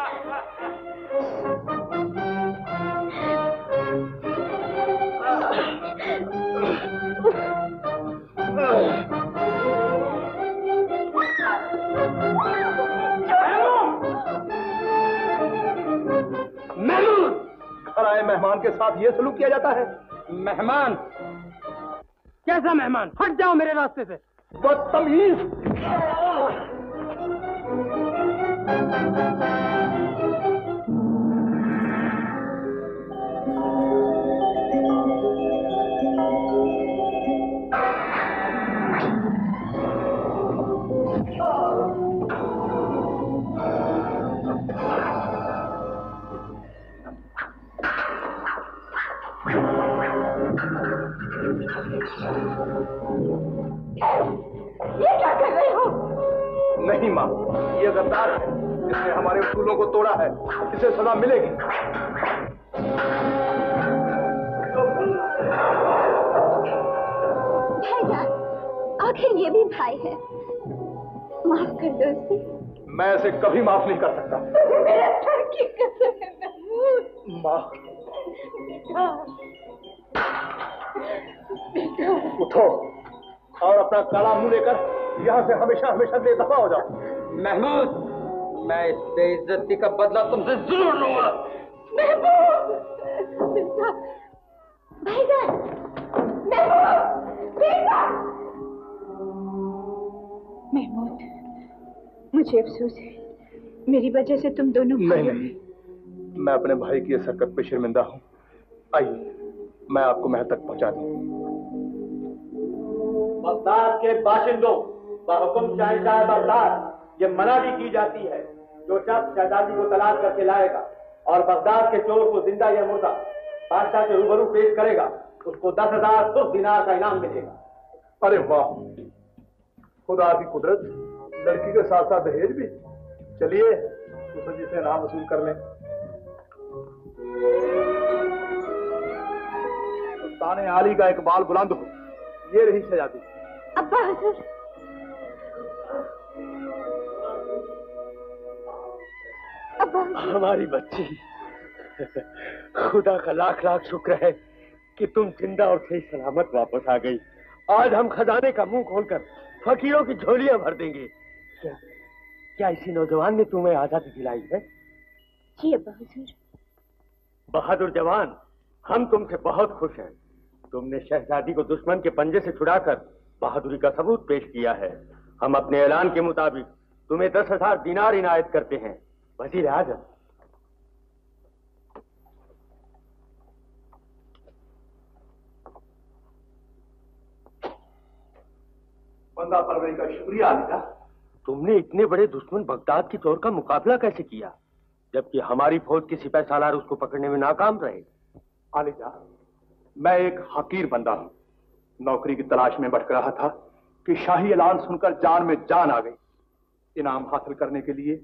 महमूद, घर आए मेहमान के साथ ये सलूक किया जाता है। मेहमान? कैसा मेहमान? हट जाओ मेरे रास्ते से। बदतमीज! ये क्या कर रहे हो? नहीं माँ, ये गद्दार है, इसने हमारे उसूलों को तोड़ा है, इसे सजा मिलेगी। आखिर ये भी भाई है, माफ कर दो इसे। मैं इसे कभी माफ नहीं कर सकता। तुझे मेरा सर की कसम है महमूद। माँ, उठो और अपना काला मुंह लेकर यहाँ से हमेशा हमेशा बेदफा हो जाओ। महमूद, मैं इस बेइज्जती का बदला तुमसे जरूर लूंगा। महमूद, भाईजान, महमूद, भाईजान। महमूद, मुझे अफसोस है, मेरी वजह से तुम दोनों। नहीं, नहीं, मैं अपने भाई की इस हरकत पे शर्मिंदा हूँ। आइए, मैं आपको महल तक पहुँचा दूँ। बगदाद के बाशिंदों, बाहुकुम शाहजादे बगदाद, ये मना भी की जाती है जो शख्स शहजादी को तलाश करके लाएगा और बगदाद के चोर को जिंदा या मुर्दा बादशाह के रूबरू पेश करेगा, उसको दस हजार सुर्ख दिनार का इनाम मिलेगा। अरे वाह, खुदा की कुदरत, लड़की के साथ साथ दहेज भी। चलिए उसे जिसे नाम वसूल कर लें। सुल्तान अली का इकबाल बुलंद हो। ये रही शहजादी। अब्बा हजूर। अब्बा हजूर। हमारी बच्ची, खुदा का लाख लाख शुक्र है कि तुम जिंदा और सही सलामत वापस आ गई। आज हम खजाने का मुंह खोलकर फकीरों की झोलियां भर देंगे। क्या क्या इसी नौजवान ने तुम्हें आजादी दिलाई है? जी अब्बा हजूर। बहादुर जवान, हम तुमसे बहुत खुश हैं। तुमने शहजादी को दुश्मन के पंजे से छुड़ाकर बहादुरी का सबूत पेश किया है। हम अपने ऐलान के मुताबिक तुम्हें दस हजार दिनार इनायत करते हैं। वजीर आजम। बंदा परवरी का शुक्रिया अदा। तुमने इतने बड़े दुश्मन बगदाद की तौर का मुकाबला कैसे किया, जबकि हमारी फौज के सिपाही सालार उसको पकड़ने में नाकाम रहे? आलिजा, मैं एक हकीर बंदा हूँ। नौकरी की तलाश में भटक रहा था कि शाही ऐलान सुनकर जान में जान आ गई। इनाम हासिल करने के लिए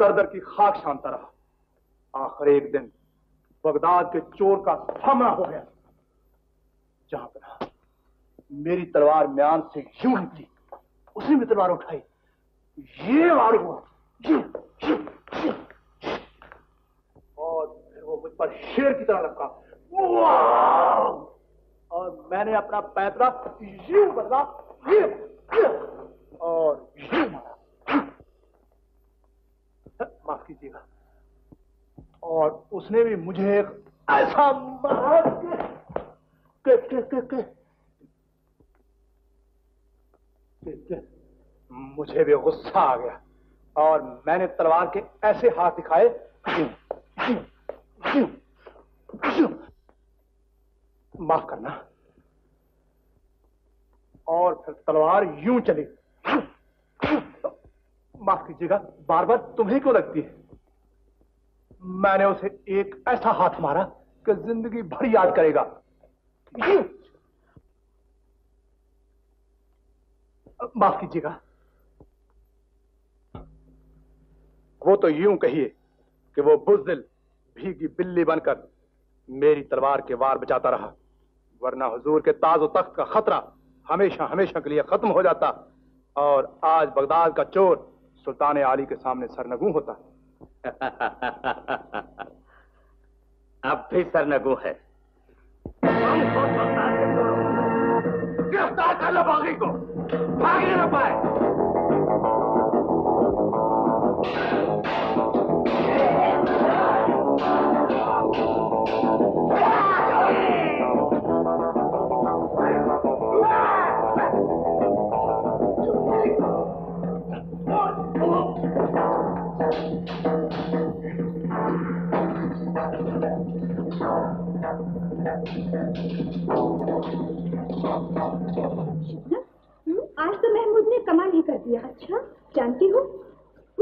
दर दर की खाक छानता रहा। आखिर एक दिन बगदाद के चोर का सामना हो गया, जहां पर मेरी तलवार म्यान से यूं निकली, उसने भी तलवार उठाई, ये वार हुआ ये, ये, ये। और फिर वो मुझ पर शेर की तरह लपका और मैंने अपना पैतरा यूं बदला ये, ये। और ये मारा, माफ कीजिएगा। और उसने भी मुझे एक ऐसा मारा के, के, के, के, मुझे भी गुस्सा आ गया और मैंने तलवार के ऐसे हाथ दिखाए माफ करना, और फिर तलवार यूं चली। माफ कीजिएगा, बार बार तुम्हें क्यों लगती है? मैंने उसे एक ऐसा हाथ मारा कि जिंदगी भर याद करेगा। माफ कीजिएगा, वो तो यूं कहिए कि वो बुज़दिल भीगी बिल्ली बनकर मेरी तलवार के वार बचाता रहा, वरना हुजूर के ताजो तख्त का खतरा हमेशा हमेशा के लिए खत्म हो जाता और आज बगदाद का चोर सुल्तान अली के सामने सरनगू होता। अब भी सरनगू है। गिरफ्तार कर लो बागी को, भाग ना पाए। आज तो महमूद ने कमाल ही कर दिया। अच्छा जानती हो,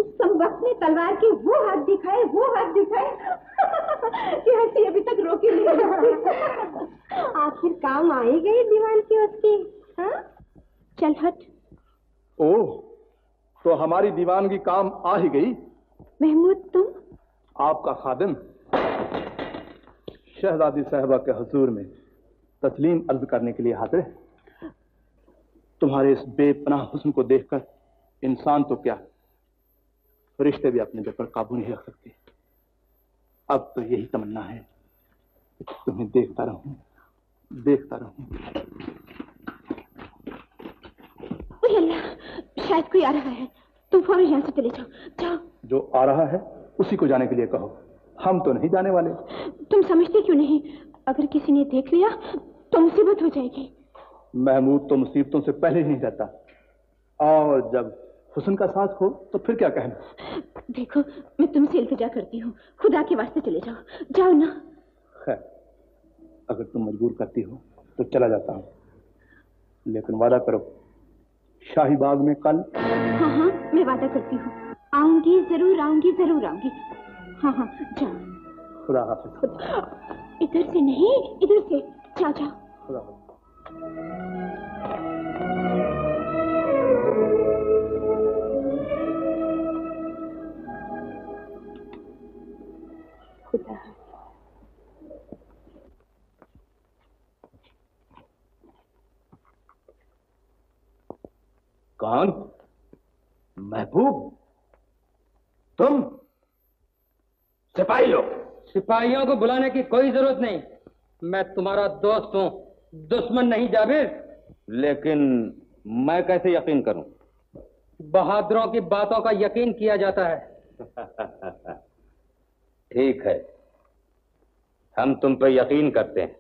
उस समवक्त ने तलवार के वो हाथ दिखाए वो हाथ दिखाए कि हंसी अभी तक रोकी नहीं। आखिर काम आए गए दीवान के उसके। हाँ चल हट। ओह, तो हमारी दीवानगी काम आ ही गई। महमूद, तुम? आपका खादिम शहजादी साहबा के हुजूर में तस्लीम अर्ज करने के लिए हाजिर है। तुम्हारे इस बेपनाह हुस्न को देखकर इंसान तो क्या, फरिश्ते भी अपने दिल पर काबू नहीं रख सकते। अब तो यही तमन्ना है तुम्हें देखता रहूं देखता रहूं। अल्लाह, शायद कोई आ रहा है, तुम फौरन यहाँ से चले जाओ। जाओ। जो आ रहा है उसी को जाने के लिए कहो, हम तो नहीं जाने वाले। तुम समझते क्यों नहीं? अगर किसी ने देख लिया तो मुसीबत हो जाएगी। महमूद तो मुसीबतों से पहले ही नहीं जाता, और जब हुस्न का साथ हो तो फिर क्या कहना। देखो, मैं तुमसे इल्तिजा करती हूँ, खुदा के वास्ते चले जाओ। जाओ ना। खैर, अगर तुम मजबूर करती हो तो चला जाता हूँ, लेकिन वादा करो शाही बाग में कल। हाँ हाँ, मैं वादा करती हूँ, आऊंगी जरूर आऊंगी जरूर आऊंगी। हाँ हाँ जाओ। खुदा हाफिज़। इधर से नहीं, इधर से। जाओ जाओ। खुदा हाफिज़। खुदा कौन? महबूब, तुम? सिपाही लोग। सिपाहियों को बुलाने की कोई जरूरत नहीं, मैं तुम्हारा दोस्त हूं, दुश्मन नहीं। जाबिर, लेकिन मैं कैसे यकीन करूं? बहादुरों की बातों का यकीन किया जाता है। ठीक है, हम तुम पर यकीन करते हैं।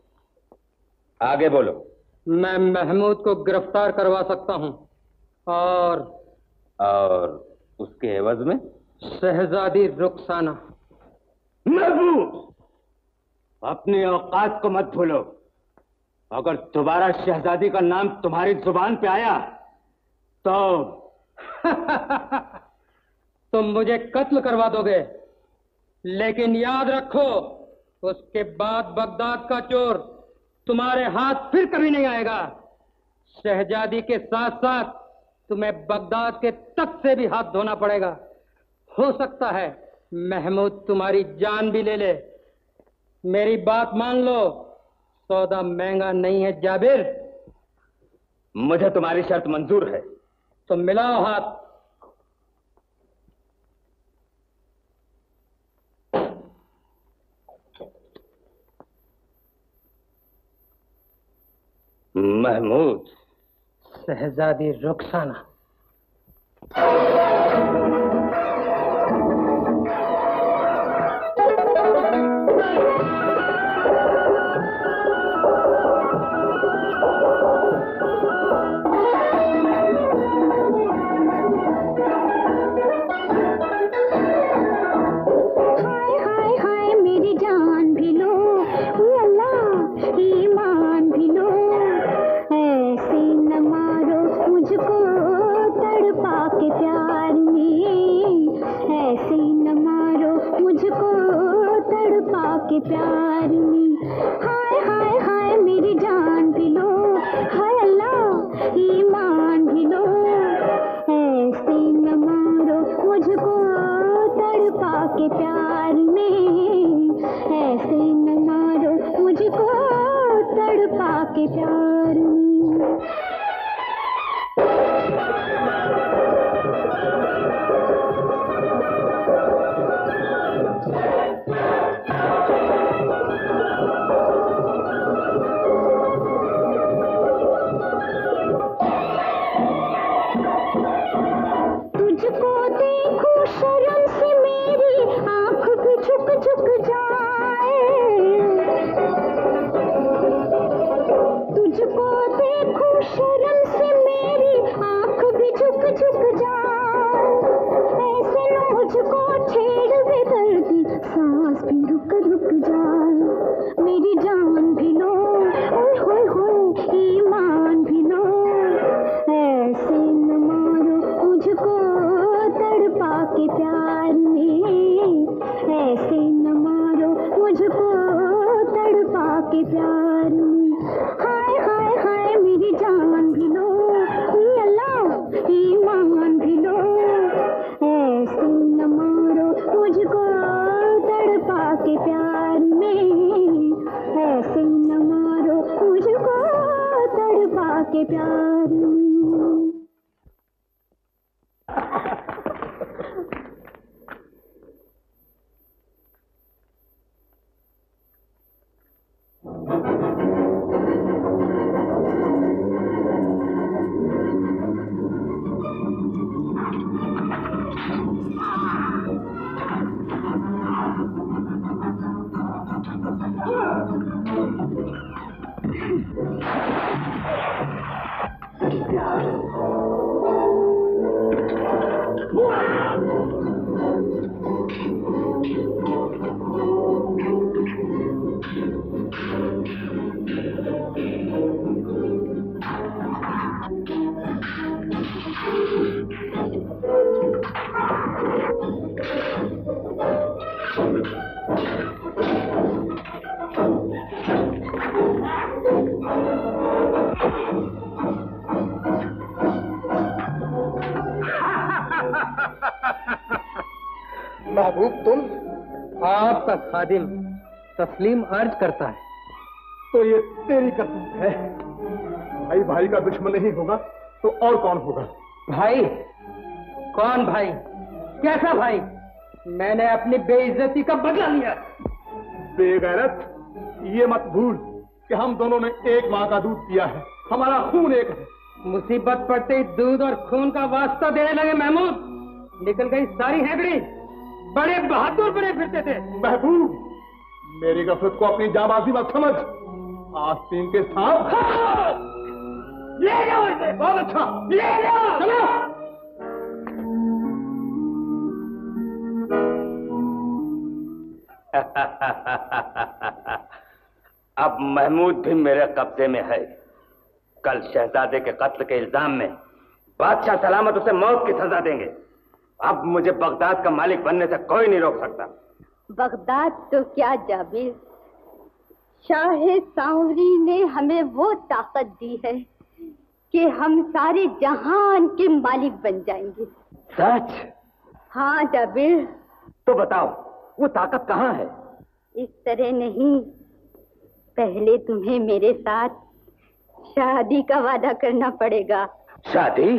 आगे बोलो। मैं महमूद को गिरफ्तार करवा सकता हूँ और और उसके एवज में शहजादी रुखसाना। महबूब, अपने औकात को मत भूलो। अगर दोबारा शहजादी का नाम तुम्हारी जुबान पे आया तो तुम मुझे कत्ल करवा दोगे, लेकिन याद रखो उसके बाद बगदाद का चोर तुम्हारे हाथ फिर कभी नहीं आएगा। शहजादी के साथ साथ तुम्हें बगदाद के तख्त से भी हाथ धोना पड़ेगा। हो सकता है महमूद तुम्हारी जान भी ले ले। मेरी बात मान लो, सौदा महंगा नहीं है जाबिर। मुझे तुम्हारी शर्त मंजूर है। तो मिलाओ हाथ। महमूद, शहजादी रुखसाना। खादिम तस्लीम अर्ज करता है। तो ये तेरी कसम है। भाई भाई का दुश्मन नहीं होगा तो और कौन होगा? भाई? कौन भाई? कैसा भाई? मैंने अपनी बेइज्जती का बदला लिया। बेगैरत, ये मत भूल कि हम दोनों ने एक माँ का दूध पिया है, हमारा खून एक है। मुसीबत पड़ते ही दूध और खून का वास्ता देने लगे महमूद। निकल गई सारी हैबड़ी। बड़े बहादुर बने फिरते थे महबूब, मेरी गफलत को अपनी जाबाजी मत समझ, आस्तीन के साथ ले जाओ इसे। बहुत अच्छा, ले जाओ, चलो। अब महमूद भी मेरे कब्जे में है। कल शहजादे के कत्ल के इल्जाम में बादशाह सलामत उसे मौत की सजा देंगे। अब मुझे बगदाद का मालिक बनने से कोई नहीं रोक सकता। बगदाद तो क्या जाबिर, शाह सांवरी ने हमें वो ताकत दी है कि हम सारे जहान के मालिक बन जाएंगे। सच? हाँ जाबिर। तो बताओ वो ताकत कहाँ है? इस तरह नहीं, पहले तुम्हें मेरे साथ शादी का वादा करना पड़ेगा। शादी?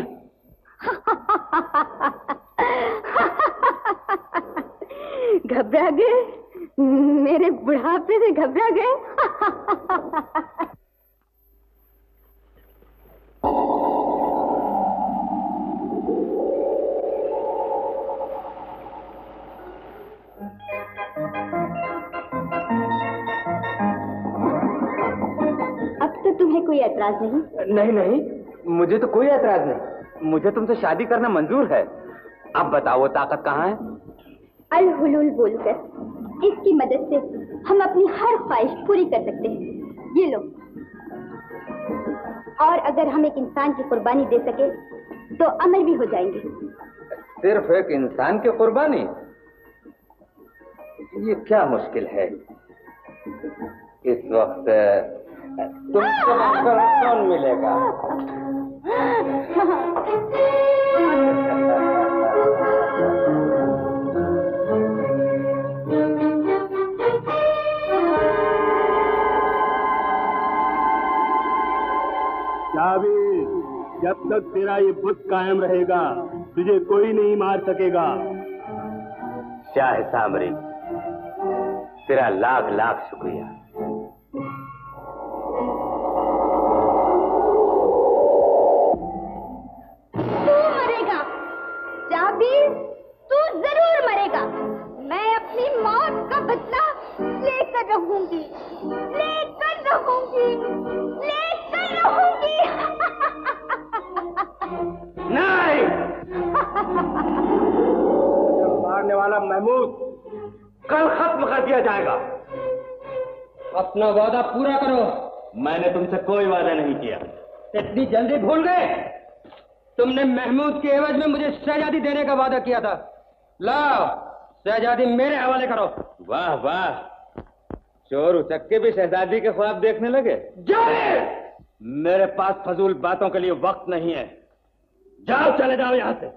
घबरा गए? मेरे बुढ़ापे से घबरा गए? तुम्हें कोई ऐतराज नहीं? नहीं नहीं, मुझे तो कोई ऐतराज नहीं। मुझे तुमसे शादी करना मंजूर है। अब बताओ ताकत कहाँ है? अल हुलूल बोलकर इसकी मदद से हम अपनी हर ख्वाहिश पूरी कर सकते हैं। ये लो। और अगर हम एक इंसान की कुर्बानी दे सके तो अमर भी हो जाएंगे। सिर्फ एक इंसान की कुर्बानी? ये क्या मुश्किल है? इस वक्त तुमको आखिर कौन मिलेगा? जाबिर, जब तक तेरा ये बुत कायम रहेगा तुझे कोई नहीं मार सकेगा। शाह सामरी, तेरा लाख लाख शुक्रिया। तू जरूर मरेगा। मैं अपनी मौत का बदला लेकर रहूंगी, लेकर रहूंगी, लेकर रहूंगी। नहीं। मारने वाला महमूद कल खत्म कर दिया जाएगा। अपना वादा पूरा करो। मैंने तुमसे कोई वादा नहीं किया। इतनी जल्दी भूल गए? तुमने महमूद के एवज में मुझे शहजादी देने का वादा किया था। लाओ, शहजादी मेरे हवाले करो। वाह वाह, चोर उचक्के भी शहजादी के ख्वाब देखने लगे। जाओ, मेरे पास फजूल बातों के लिए वक्त नहीं है। जाओ, चले जाओ यहाँ से।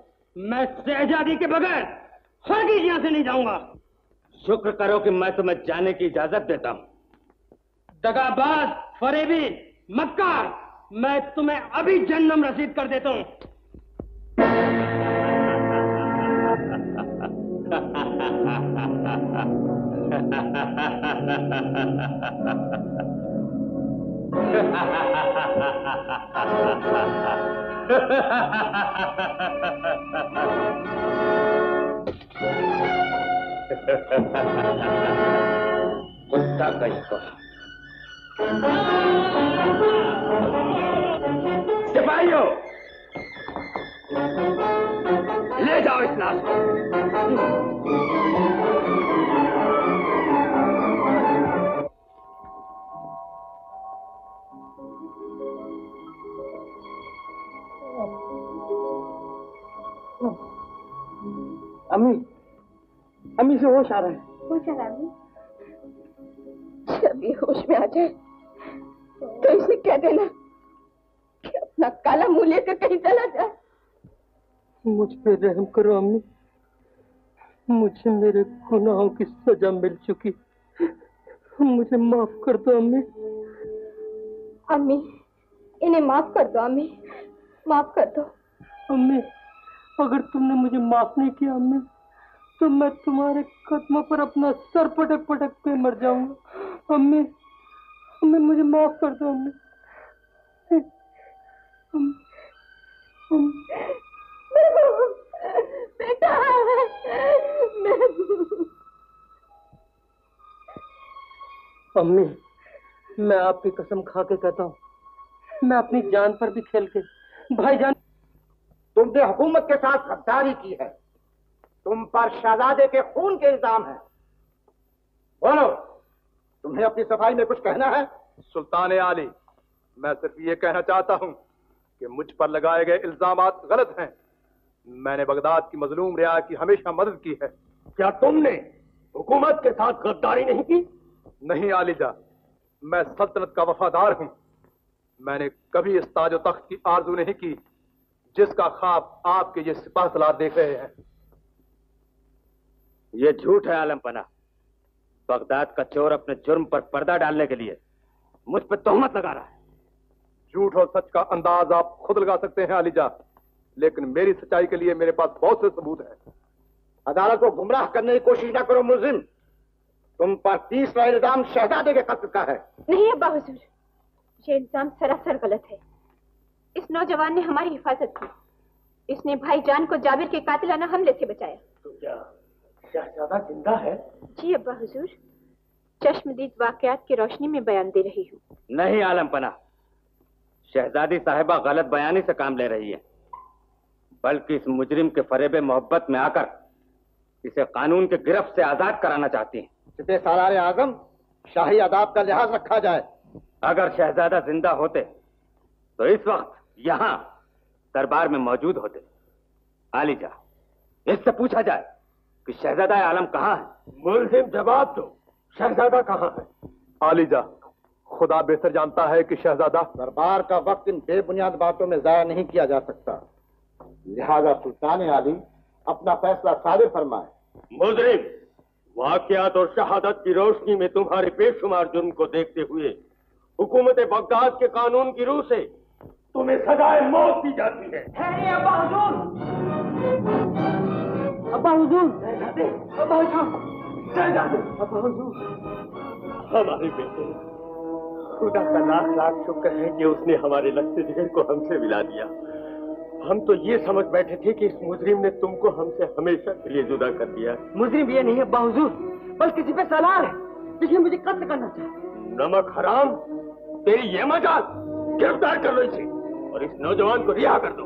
मैं शहजादी के बगैर हर चीज यहाँ से नहीं जाऊंगा। शुक्र करो कि मैं तुम्हें जाने की इजाजत देता हूँ। दगाबाज, फरेबी, मक्कार, मैं तुम्हें अभी जन्म रसीद कर देता हूं। कुत्ता कहीं को। सिपाहियों, ले जाओ इस लाश को। अम्मी, अम्मी से होश आ रहा है। होश आ रहा है? अभी होश में आ जाए तो इसे कह देना कि अपना काला मुंह लेकर कहीं चला जाए। मुझ पे रहम करो अम्मी, मुझे मेरे गुनाहों की सजा मिल चुकी। मुझे माफ कर दो अम्मी। अम्मी, इन्हें माफ कर दो। अम्मी, माफ कर दो। अम्मी, अगर तुमने मुझे माफ नहीं किया अम्मी, तो मैं तुम्हारे कदमों पर अपना सर पटक पटक के मर जाऊंगा। अम्मी, अम्मी मुझे माफ कर दो। अम्मी, बेटा, अम्मी, मैं आपकी कसम खा के कहता हूँ, मैं अपनी जान पर भी खेल के भाईजान। तुमने हुकूमत के साथ गद्दारी की है, तुम पर शहजादे के खून के इल्जाम है। बोलो, तुम्हें अपनी सफाई में कुछ कहना है? सुल्तान आली, मैं सिर्फ ये कहना चाहता हूँ कि मुझ पर लगाए गए इल्जामात गलत हैं। मैंने बगदाद की मजलूम रिया की हमेशा मदद की है। क्या तुमने हुकूमत के साथ गद्दारी नहीं की? नहीं आलिजा, मैं सल्तनत का वफादार हूँ। मैंने कभी इस ताजो तख्त की आरजू नहीं की जिसका ख्वाब आपके ये सिपाह सलार देख रहे हैं। ये झूठ है आलम पना। बगदाद का चोर अपने जुर्म पर पर्दा डालने के लिए मुझ पर तोहमत लगा रहा है। झूठ और सच का अंदाज आप खुद लगा सकते हैं आलिजा, लेकिन मेरी सच्चाई के लिए मेरे पास बहुत से सबूत हैं। अदालत को गुमराह करने की कोशिश ना करो मुलजिम। तुम पर तीसरा इल्जाम शहजादे के कत्ल का है। नहीं अब्बा हुजूर, ये इल्जाम सरासर गलत है। इस नौजवान ने हमारी हिफाजत की। इसने भाईजान को जाबिर के कातिलाना हमले से बचाया। तो क्या शहजादा जिंदा है? जी अब्बा हुजूर, चश्मदीद वाकयात की रोशनी में बयान दे रही हूँ। नहीं आलम पना, शहजादी साहिबा गलत बयानी से काम ले रही है, बल्कि इस मुजरिम के फरेबे मोहब्बत में आकर इसे कानून के गिरफ्त से आजाद कराना चाहती है। जिसे सालार आजम शाही आदाब का लिहाज रखा जाए। अगर शहजादा जिंदा होते तो इस वक्त यहाँ दरबार में मौजूद होते। आलिजा, इससे पूछा जाए कि शहजादा आलम कहाँ है? मुल्जिम जवाब दो, शहजादा कहाँ है? आलिजा, खुदा बेहतर जानता है कि शहजादा। दरबार का वक्त इन बेबुनियाद बातों में जाया नहीं किया जा सकता, लिहाजा सुल्तान आली अपना फैसला सादिर फरमाए। मुजरिम, वाकयात और शहादत की रोशनी में तुम्हारे बेशुमार जुर्म को देखते हुए हुकूमत बगदाद के कानून की रूह से तुम्हें सजाए मौत दी जाती है। है अब्बा हुजूर, अब्बा हुजूर, अब्बा हुजूर, हमारे बेटे, खुदा का लाख लाख शुक्र है कि उसने हमारे लगते झगड़ को हमसे मिला दिया। हम तो ये समझ बैठे थे कि इस मुजरिम ने तुमको हमसे हमेशा के लिए जुदा कर दिया। मुजरिम ये नहीं है अब्बा हुजूर, बल्कि किसी पे सलार है जिसने मुझे कत्ल करना चाहा। नमक हराम, तेरी ये मजाल! गिरफ्तार कर लो इसे और इस नौजवान को रिहा कर दो।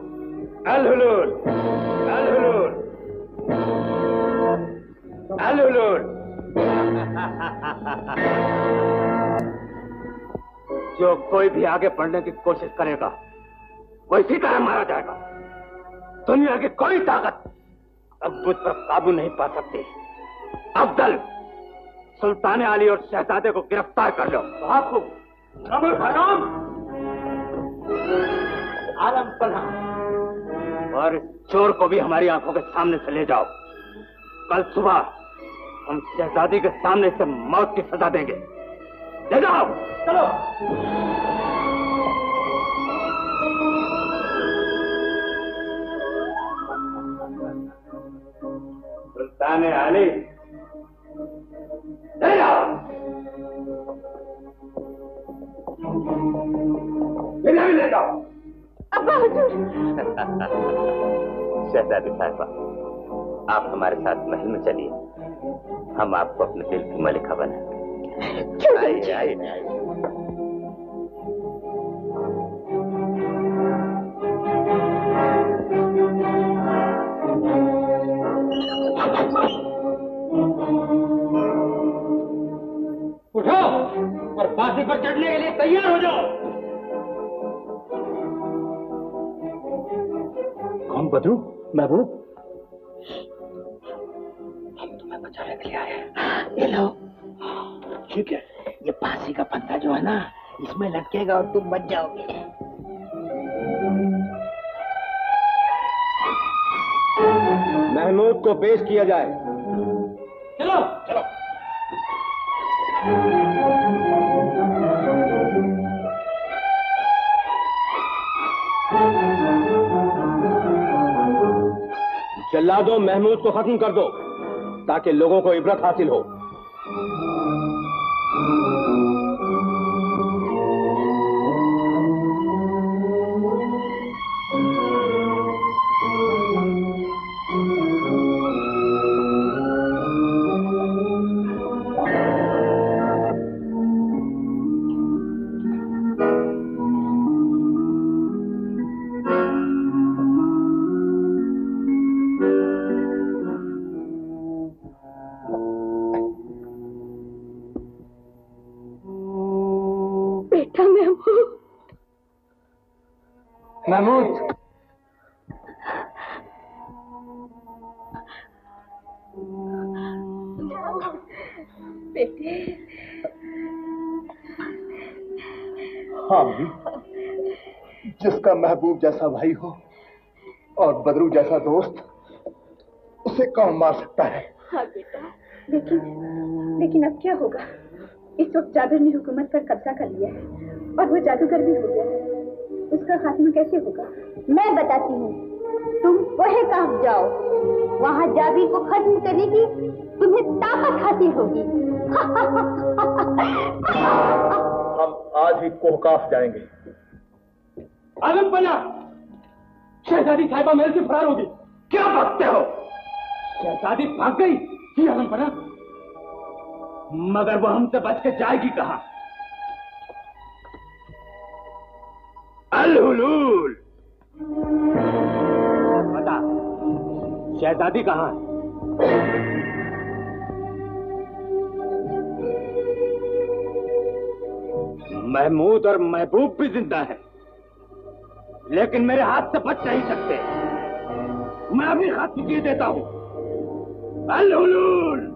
अल हुलूल, अल हुलूल, अल हुलूल। जो कोई भी आगे बढ़ने की कोशिश करेगा वो इसी तरह मारा जाएगा। दुनिया की कोई ताकत अब मुझ पर काबू नहीं पा सकती। अफजल, सुल्तान आली और शहजादे को गिरफ्तार कर लो। आपको आलम पना और चोर को भी हमारी आंखों के सामने से ले जाओ। कल सुबह हम शहजादी के सामने से मौत की सजा देंगे। ले जाओ, चलो। सुल्तान आली, ले जाओ, इन्हें भी ले जाओ। अब्बा हुजूर। शहजादी साहिबा, आप हमारे साथ महल में चलिए, हम आपको अपने दिल की मलिका बनाएंगे। आई आई आई उठो और फांसी पर चढ़ने के लिए तैयार हो जाओ। कौन? बद्रू, महबूब, हम तुम्हें बचाने के लिए आए हैं। ये लो। ठीक है, ये फांसी का फंदा जो है ना, इसमें लटकेगा और तुम बच जाओगे। महमूद को पेश किया जाए। चलो चलो। जल्लादों, महमूद को खत्म कर दो ताकि लोगों को इबरत हासिल हो। महमूद, बेटे। हाँ, जिसका महबूब जैसा भाई हो और बद्रू जैसा दोस्त, उसे कौन मार सकता है? हाँ बेटा, लेकिन लेकिन अब क्या होगा? इस वक्त जाबिर ने हुकूमत पर कब्जा कर लिया है और वो जादूगर भी हो गया है। उसका खात्मा कैसे होगा? मैं बताती हूँ, तुम वह काम जाओ, वहाँ जाबिर को खत्म करने की तुम्हें ताकत हासिल होगी। हम आज ही कोहकाफ जाएंगे। आलम बना, शहजादी साहिबा महल से फरार होगी। क्या भागते हो? शहजादी भाग गई ये आलम बना, मगर वो हमसे बच के जाएगी कहाँ? अल हुलूल, बता शहजादी कहाँ है? महमूद और महबूब भी जिंदा है, लेकिन मेरे हाथ से बच नहीं सकते। मैं अभी खत्म किए देता हूं। अल हुलूल।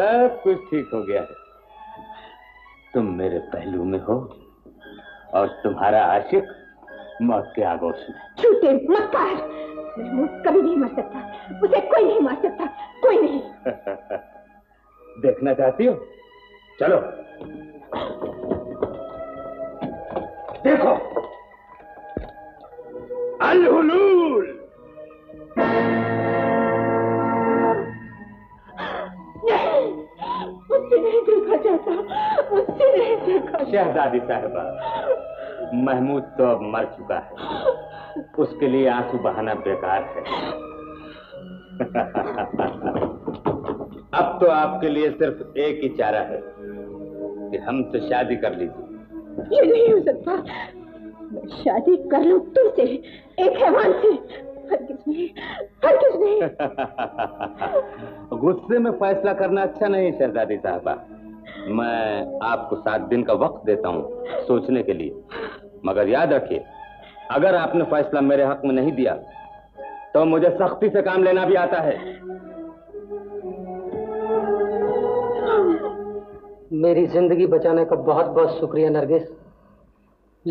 सब कुछ ठीक हो गया है। तुम मेरे पहलू में हो और तुम्हारा आशिक मौत के आगोश में। झूठे मक्कार, महमूद कभी नहीं मर सकता, उसे कोई नहीं मार सकता, कोई नहीं। देखना चाहती हो? चलो देखो। अल हुलूल। शहजादी साहिबा, महमूद तो अब मर चुका है, उसके लिए आंसू बहाना बेकार है। अब तो आपके लिए सिर्फ एक ही चारा है कि हमसे शादी कर लीजिए। ये नहीं हो सकता, मैं शादी कर लूं तुमसे, एक हैवान से। हर किस नहीं, हर किस नहीं। गुस्से में फैसला करना अच्छा नहीं शहजादी साहबा। मैं आपको सात दिन का वक्त देता हूँ सोचने के लिए, मगर याद रखिए अगर आपने फैसला मेरे हक में नहीं दिया तो मुझे सख्ती से काम लेना भी आता है। मेरी जिंदगी बचाने का बहुत बहुत शुक्रिया नरगिस,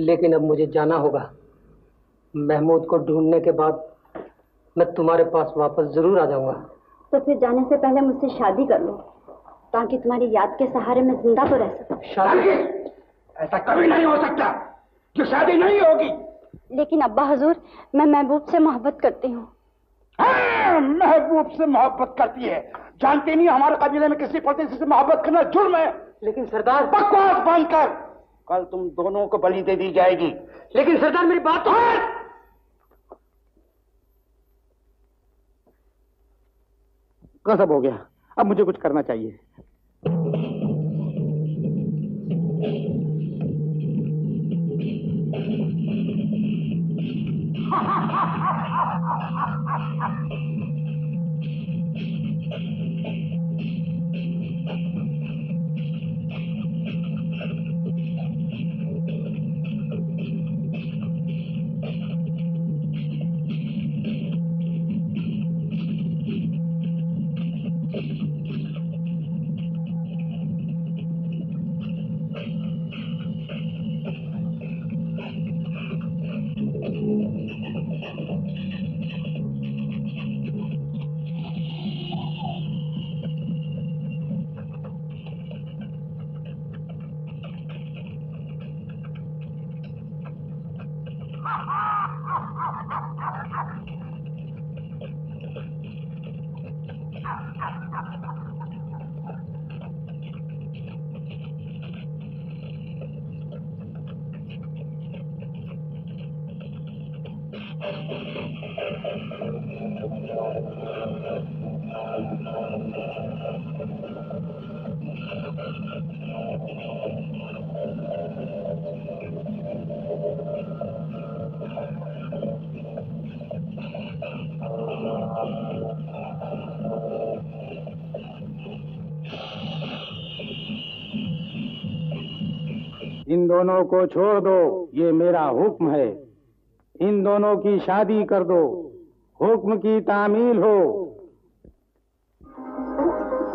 लेकिन अब मुझे जाना होगा। महमूद को ढूंढने के बाद मैं तुम्हारे पास वापस जरूर आ जाऊंगा। तो फिर जाने से पहले मुझसे शादी कर लो, ताकि तुम्हारी याद के सहारे में जिंदा तो रह सकूं। शादी? ऐसा कभी नहीं हो सकता, जो शादी नहीं होगी। लेकिन अब्बा हुजूर, मैं महबूब से मोहब्बत करती हूँ। हाँ, महबूब से मोहब्बत करती है, जानते नहीं हमारे कबीले में किसी फतेह से मोहब्बत करना जुर्म है। लेकिन सरदार। बकवास बंद कर, कल तुम दोनों को बलि दे दी जाएगी। लेकिन सरदार मेरी बात तो है। गजब हो गया, अब मुझे कुछ करना चाहिए। इन दोनों को छोड़ दो, ये मेरा हुक्म है। इन दोनों की शादी कर दो, हुक्म की तामील हो।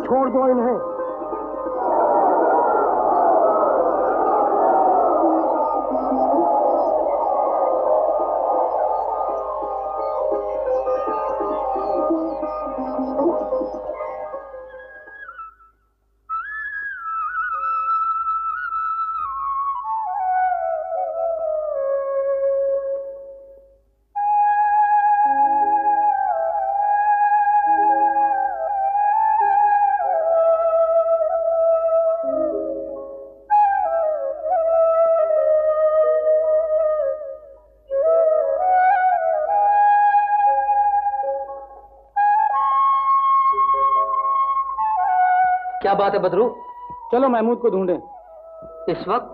छोड़ दो इन्हें। क्या बात है बद्रू? चलो महमूद को ढूंढें इस वक्त,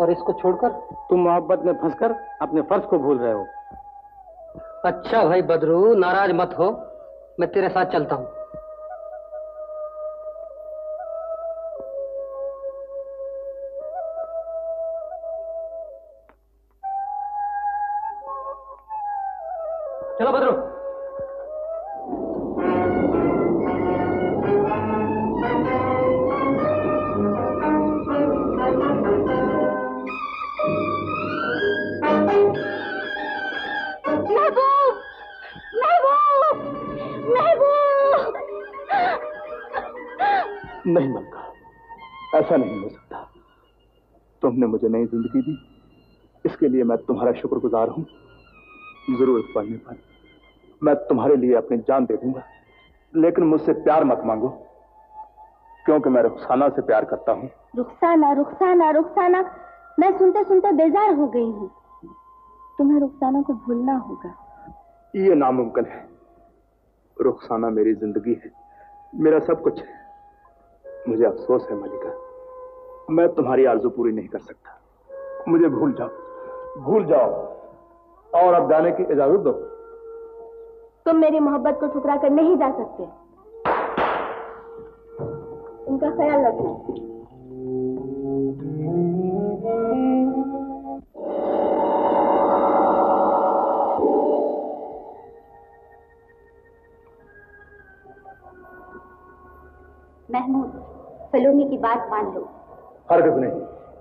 और इसको छोड़कर तुम मोहब्बत में फंसकर अपने फर्ज को भूल रहे हो। अच्छा भाई बद्रू, नाराज मत हो, मैं तेरे साथ चलता हूँ। चलो बद्रू। नहीं मलका, ऐसा नहीं हो सकता। तुमने मुझे नई जिंदगी दी, इसके लिए मैं तुम्हारा शुक्रगुजार हूँ। जरूरत पड़ने पर मैं तुम्हारे लिए अपनी जान दे दूंगा, लेकिन मुझसे प्यार मत मांगो, क्योंकि मैं रुखसाना से प्यार करता हूँ। रुखसाना रुखसाना रुखसाना, मैं सुनते सुनते बेजार हो गई हूँ। तुम्हें रुखसाना को भूलना होगा। ये नामुमकिन है। रुखसाना मेरी जिंदगी है, मेरा सब कुछ है। मुझे अफसोस है मलिका, मैं तुम्हारी आरज़ू पूरी नहीं कर सकता। मुझे भूल जाओ, भूल जाओ और अब जाने की इजाजत दो। तुम मेरी मोहब्बत को ठुकरा कर नहीं जा सकते। इनका ख्याल रखना। महमूद, सलोमी की बात मान लो। हरगिज़ नहीं।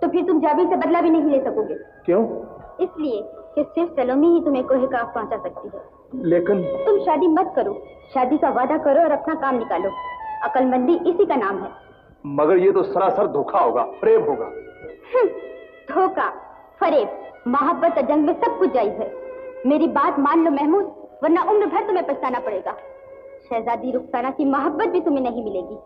तो फिर तुम जाबिर से बदला भी नहीं ले सकोगे। क्यों? इसलिए कि सिर्फ सलोमी ही तुम्हें कोहकाफ पहुंचा सकती है। लेकिन तुम शादी मत करो, शादी का वादा करो और अपना काम निकालो। अकलमंदी इसी का नाम है। मगर ये तो सरासर धोखा होगा, फरेब होगा। धोखा, फरेब, मोहब्बत और जंग में सब कुछ जायज है। मेरी बात मान लो महमूद, वरना उम्र भर तुम्हें पछताना पड़ेगा। शहजादी रुखसाना की मोहब्बत भी तुम्हें नहीं मिलेगी।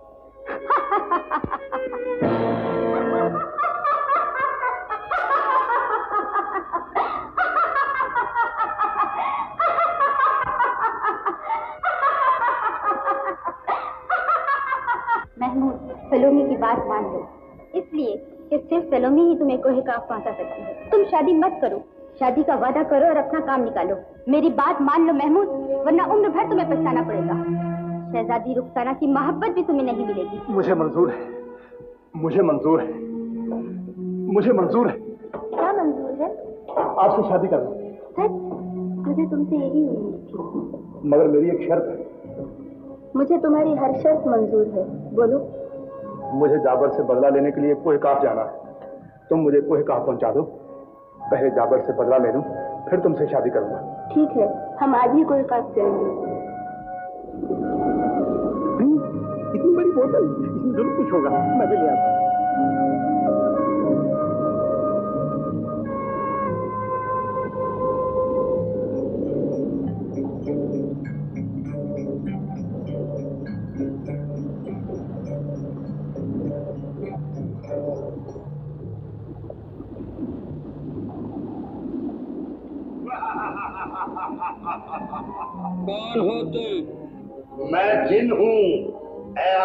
महमूद, सलोमी की बात मान लो। इसलिए कि सिर्फ सलोमी ही तुम्हें कोहकाफ पहुंचा सकती है। तुम शादी मत करो, शादी का वादा करो और अपना काम निकालो। मेरी बात मान लो महमूद, वरना उम्र भर तुम्हें पछताना पड़ेगा। शहजादी रुखसाना की मोहब्बत भी तुम्हें नहीं मिलेगी। मुझे मंजूर है, मुझे मंजूर है, मुझे मंजूर है। क्या मंजूर है? आपसे शादी करना। सच? मुझे तुमसे यही उम्मीद थी। मगर मेरी एक शर्त है। मुझे तुम्हारी हर शर्त मंजूर है। बोलो। मुझे जाबिर से बदला लेने के लिए कोहकाफ जाना है। तुम मुझे कोहकाफ पहुँचा दो, पहले जाबिर से बदला ले लूँ, फिर तुमसे शादी करूँगा। ठीक है, हम आज ही कोहकाफ जाएंगे। इतनी बड़ी बोतल, इसमें जरूर कुछ होगा। मैं भी ले आता हूं। कौन हो तुम? मैं जिन हूँ।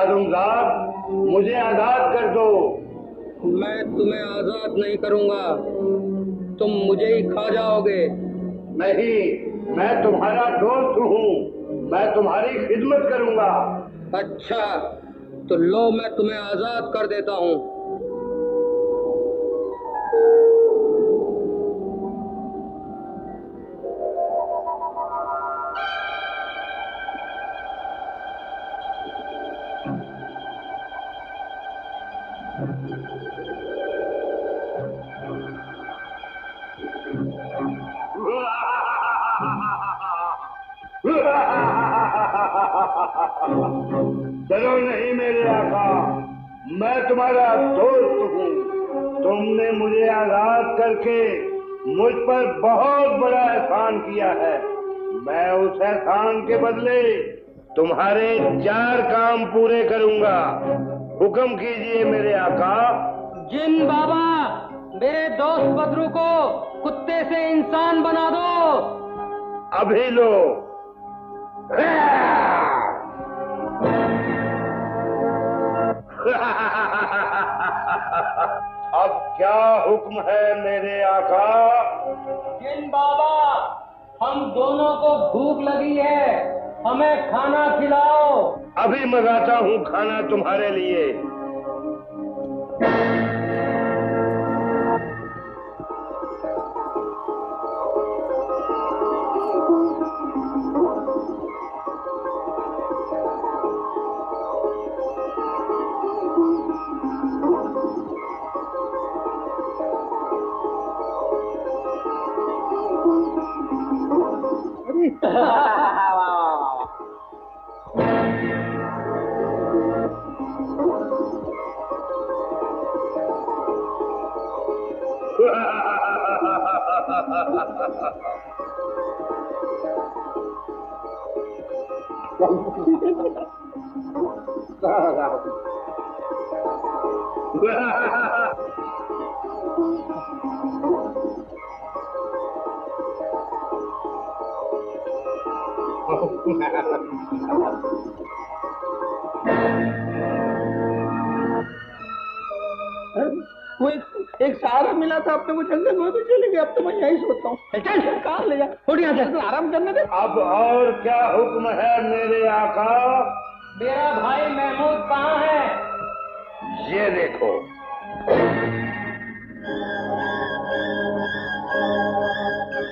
आज़ाद, मुझे आजाद कर दो। मैं तुम्हें आजाद नहीं करूंगा, तुम मुझे ही खा जाओगे। नहीं, मैं तुम्हारा दोस्त हूँ, मैं तुम्हारी खिदमत करूंगा। अच्छा, तो लो, मैं तुम्हें आजाद कर देता हूँ। चलो नहीं मेरे आका, मैं तुम्हारा दोस्त हूँ। तुमने मुझे आजाद करके मुझ पर बहुत बड़ा एहसान किया है। मैं उस एहसान के बदले तुम्हारे चार काम पूरे करूँगा। हुक्म कीजिए मेरे आका। जिन बाबा, मेरे दोस्त बद्रू को कुत्ते से इंसान बना दो। अभी लो। अब क्या हुक्म है मेरे आका? जिन बाबा, हम दोनों को भूख लगी है, हमें खाना खिलाओ। अभी मंगाता हूँ खाना तुम्हारे लिए। वो एक, एक सहारा मिला था, आपने वो जंगल में भी चले गए। अब तो मैं यही सोचता हूँ कहाँ ले जाए, थोड़ी आराम करने दे। अब और क्या हुक्म है मेरे आका? मेरा भाई महमूद कहाँ है? ये देखो।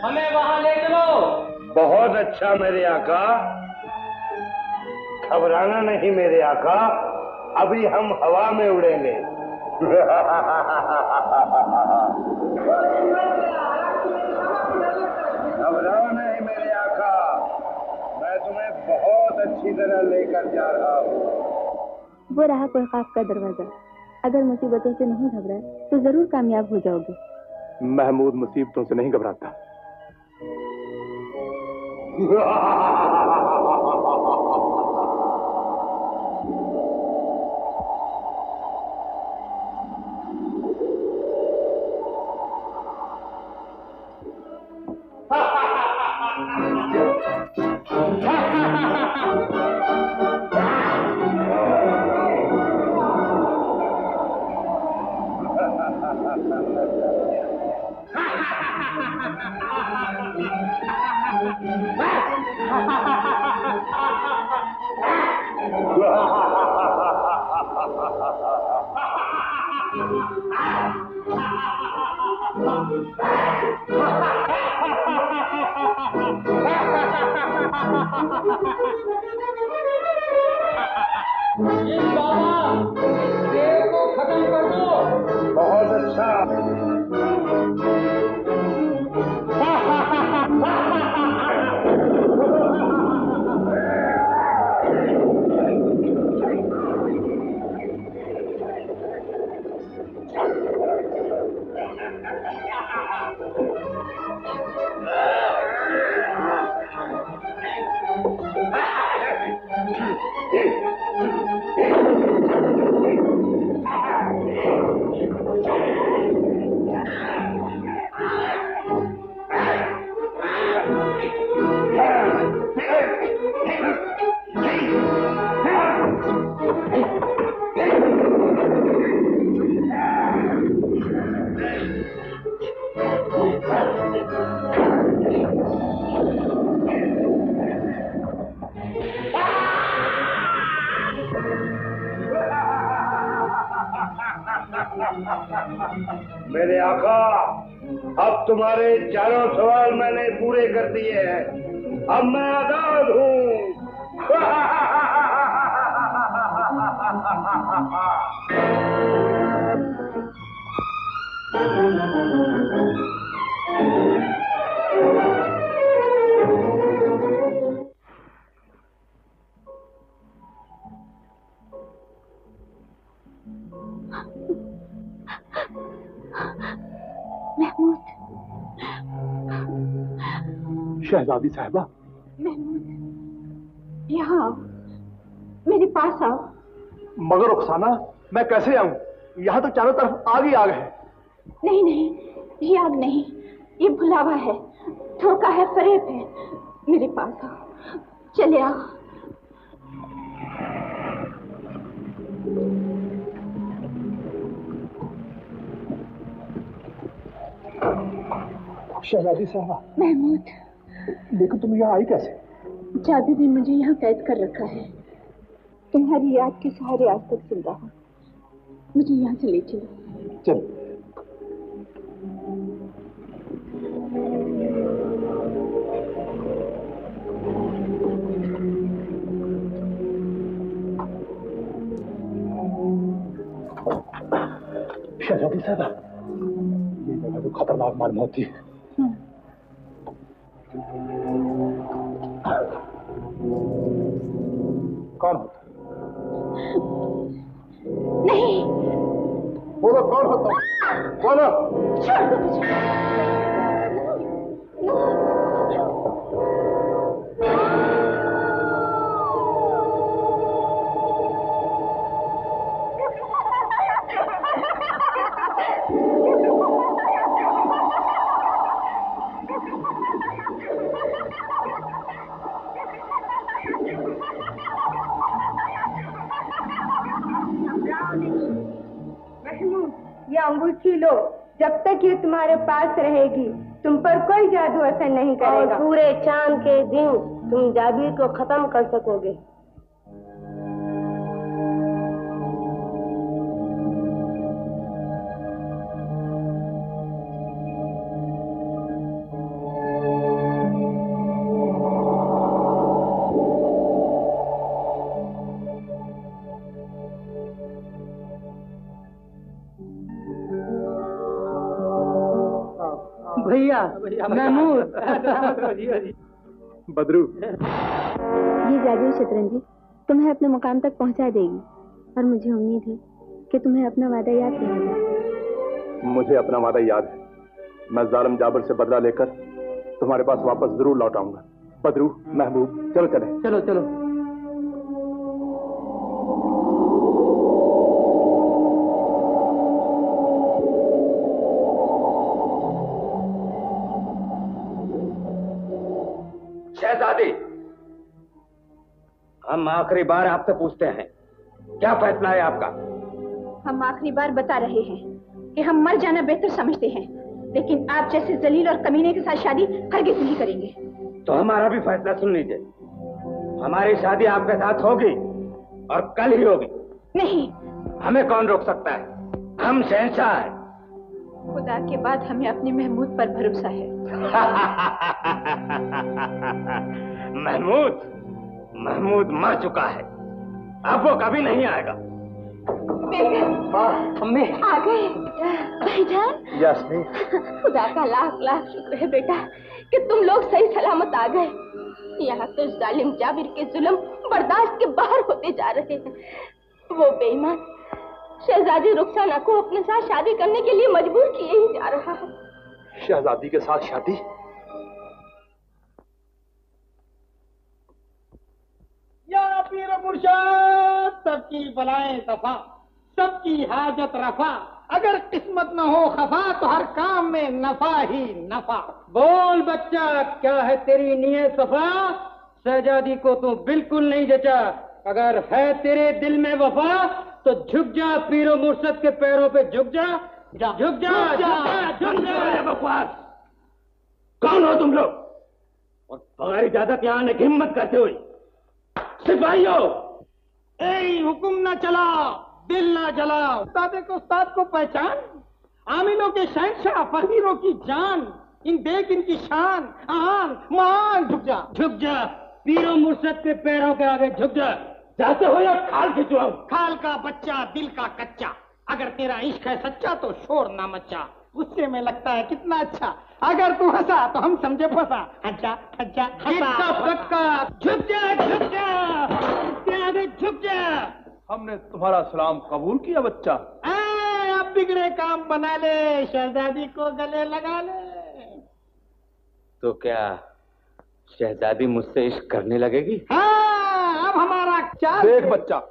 हमें वहां ले चलो। बहुत अच्छा मेरे आका, घबराना नहीं मेरे आका, अभी हम हवा में उड़ेंगे। घबराओ नहीं मेरे आका, मैं तुम्हें बहुत अच्छी तरह लेकर जा रहा हूँ। वो रहा कोहकाफ का दरवाजा। अगर मुसीबतों से नहीं घबराए तो जरूर कामयाब हो जाओगे। महमूद मुसीबतों से नहीं घबराता। मेरे आका, अब तुम्हारे चारों सवाल मैंने पूरे कर दिए हैं, अब मैं आजाद हूँ। महमूद, शहजादी साहिबा। महमूद यहाँ आओ, मेरे पास आओ। मगर रुखसाना, मैं कैसे आऊं? यहाँ तो चारों तरफ आग ही आग है। नहीं नहीं, ये आग नहीं, ये भुलावा है, धोखा है, फरेब है। मेरे पास आओ, चले आओ। शहजादी साहबा। महमूद, लेकिन तुम यहाँ आई कैसे? जाबिर ने मुझे यहाँ कैद कर रखा है, तुम्हारी याद के सहारे आज तक जिंदा हूँ। मुझे यहाँ से ले चलो। चलो। शहजादी साहबा, ये जगह तो खतरनाक मालूम होती है। कौन होता? नहीं बोलो, कौन होता? बोलो। अंगूठी लो, जब तक ये तुम्हारे पास रहेगी तुम पर कोई जादू असर नहीं करेगा। पूरे चांद के दिन तुम जाबिर को खत्म कर सकोगे। महमूद बद्रू ये जादू शतरंजी तुम्हें अपने मुकाम तक पहुंचा देगी और मुझे उम्मीद है कि तुम्हें अपना वादा याद रहेगा। मुझे अपना वादा याद है, मैं जालिम जाबिर से बदला लेकर तुम्हारे पास वापस जरूर लौट आऊंगा। बद्रू, महबूब, चलो चले चलो चलो हम आखिरी बार आपसे पूछते हैं, क्या फैसला है आपका? हम आखिरी बार बता रहे हैं कि हम मर जाना बेहतर समझते हैं, लेकिन आप जैसे जलील और कमीने के साथ शादी हरगिज नहीं करेंगे। तो हमारा भी फैसला सुन लीजिए, हमारी शादी आपके साथ होगी और कल ही होगी। नहीं, हमें कौन रोक सकता है, हम शहंशाह हैं। खुदा के बाद हमें अपने महमूद पर भरोसा है। महमूद महमूद मर चुका है, अब वो कभी नहीं आएगा। अम्मी आ गए बेटा। यास्मीन, खुदा का लाख लाख शुक्र है बेटा कि तुम लोग सही सलामत आ गए। यहाँ तो जालिम जाबिर के जुल्म बर्दाश्त के बाहर होते जा रहे हैं। वो बेईमान शहजादी रुखसाना को अपने साथ शादी करने के लिए मजबूर किए ही जा रहा है। शहजादी के साथ शादी? या पीर मुर्शद, सबकी बलाएं दफा, सबकी हाजत रफा, अगर किस्मत न हो खफा तो हर काम में नफा ही नफा। बोल बच्चा, क्या है तेरी नीयत सफा? शहजादी को तू बिल्कुल नहीं जचा, अगर है तेरे दिल में वफा तो झुक जा, पीरो मुर्शद के पैरों पे झुक जा, झुक जा, झुक जा। बकवास, कौन हो तुम लोग और बगैर इजाजत यहाँ आने की हिम्मत करते हुए? सिपाहियों, ऐ हुकुम ना चलाओ, दिल ना जलाओ। उस्ताद को उस्ताद को पहचान, आमिनों के शहंशाह, फकीरों की जान, इन देख इनकी शान, आन मान। झुक जा, झुक जा, पीरो मुर्शद के पैरों के आगे झुक जा। जाते हो या खाल खिंचवाऊं? खाल का बच्चा, दिल का कच्चा, अगर तेरा इश्क है सच्चा तो शोर ना मचा। गुस्से में लगता है कितना अच्छा, अगर तू हंसा तो हम समझे फंसा। अच्छा अच्छा, झुक जा, झुक जा, इसके आगे झुक जा। हमने तुम्हारा सलाम कबूल किया बच्चा। अब बिगड़े काम बना ले, शहजादी को गले लगा ले। तो क्या शहजादी मुझसे इश्क करने लगेगी? हाँ, हमारा क्या देख बच्चा,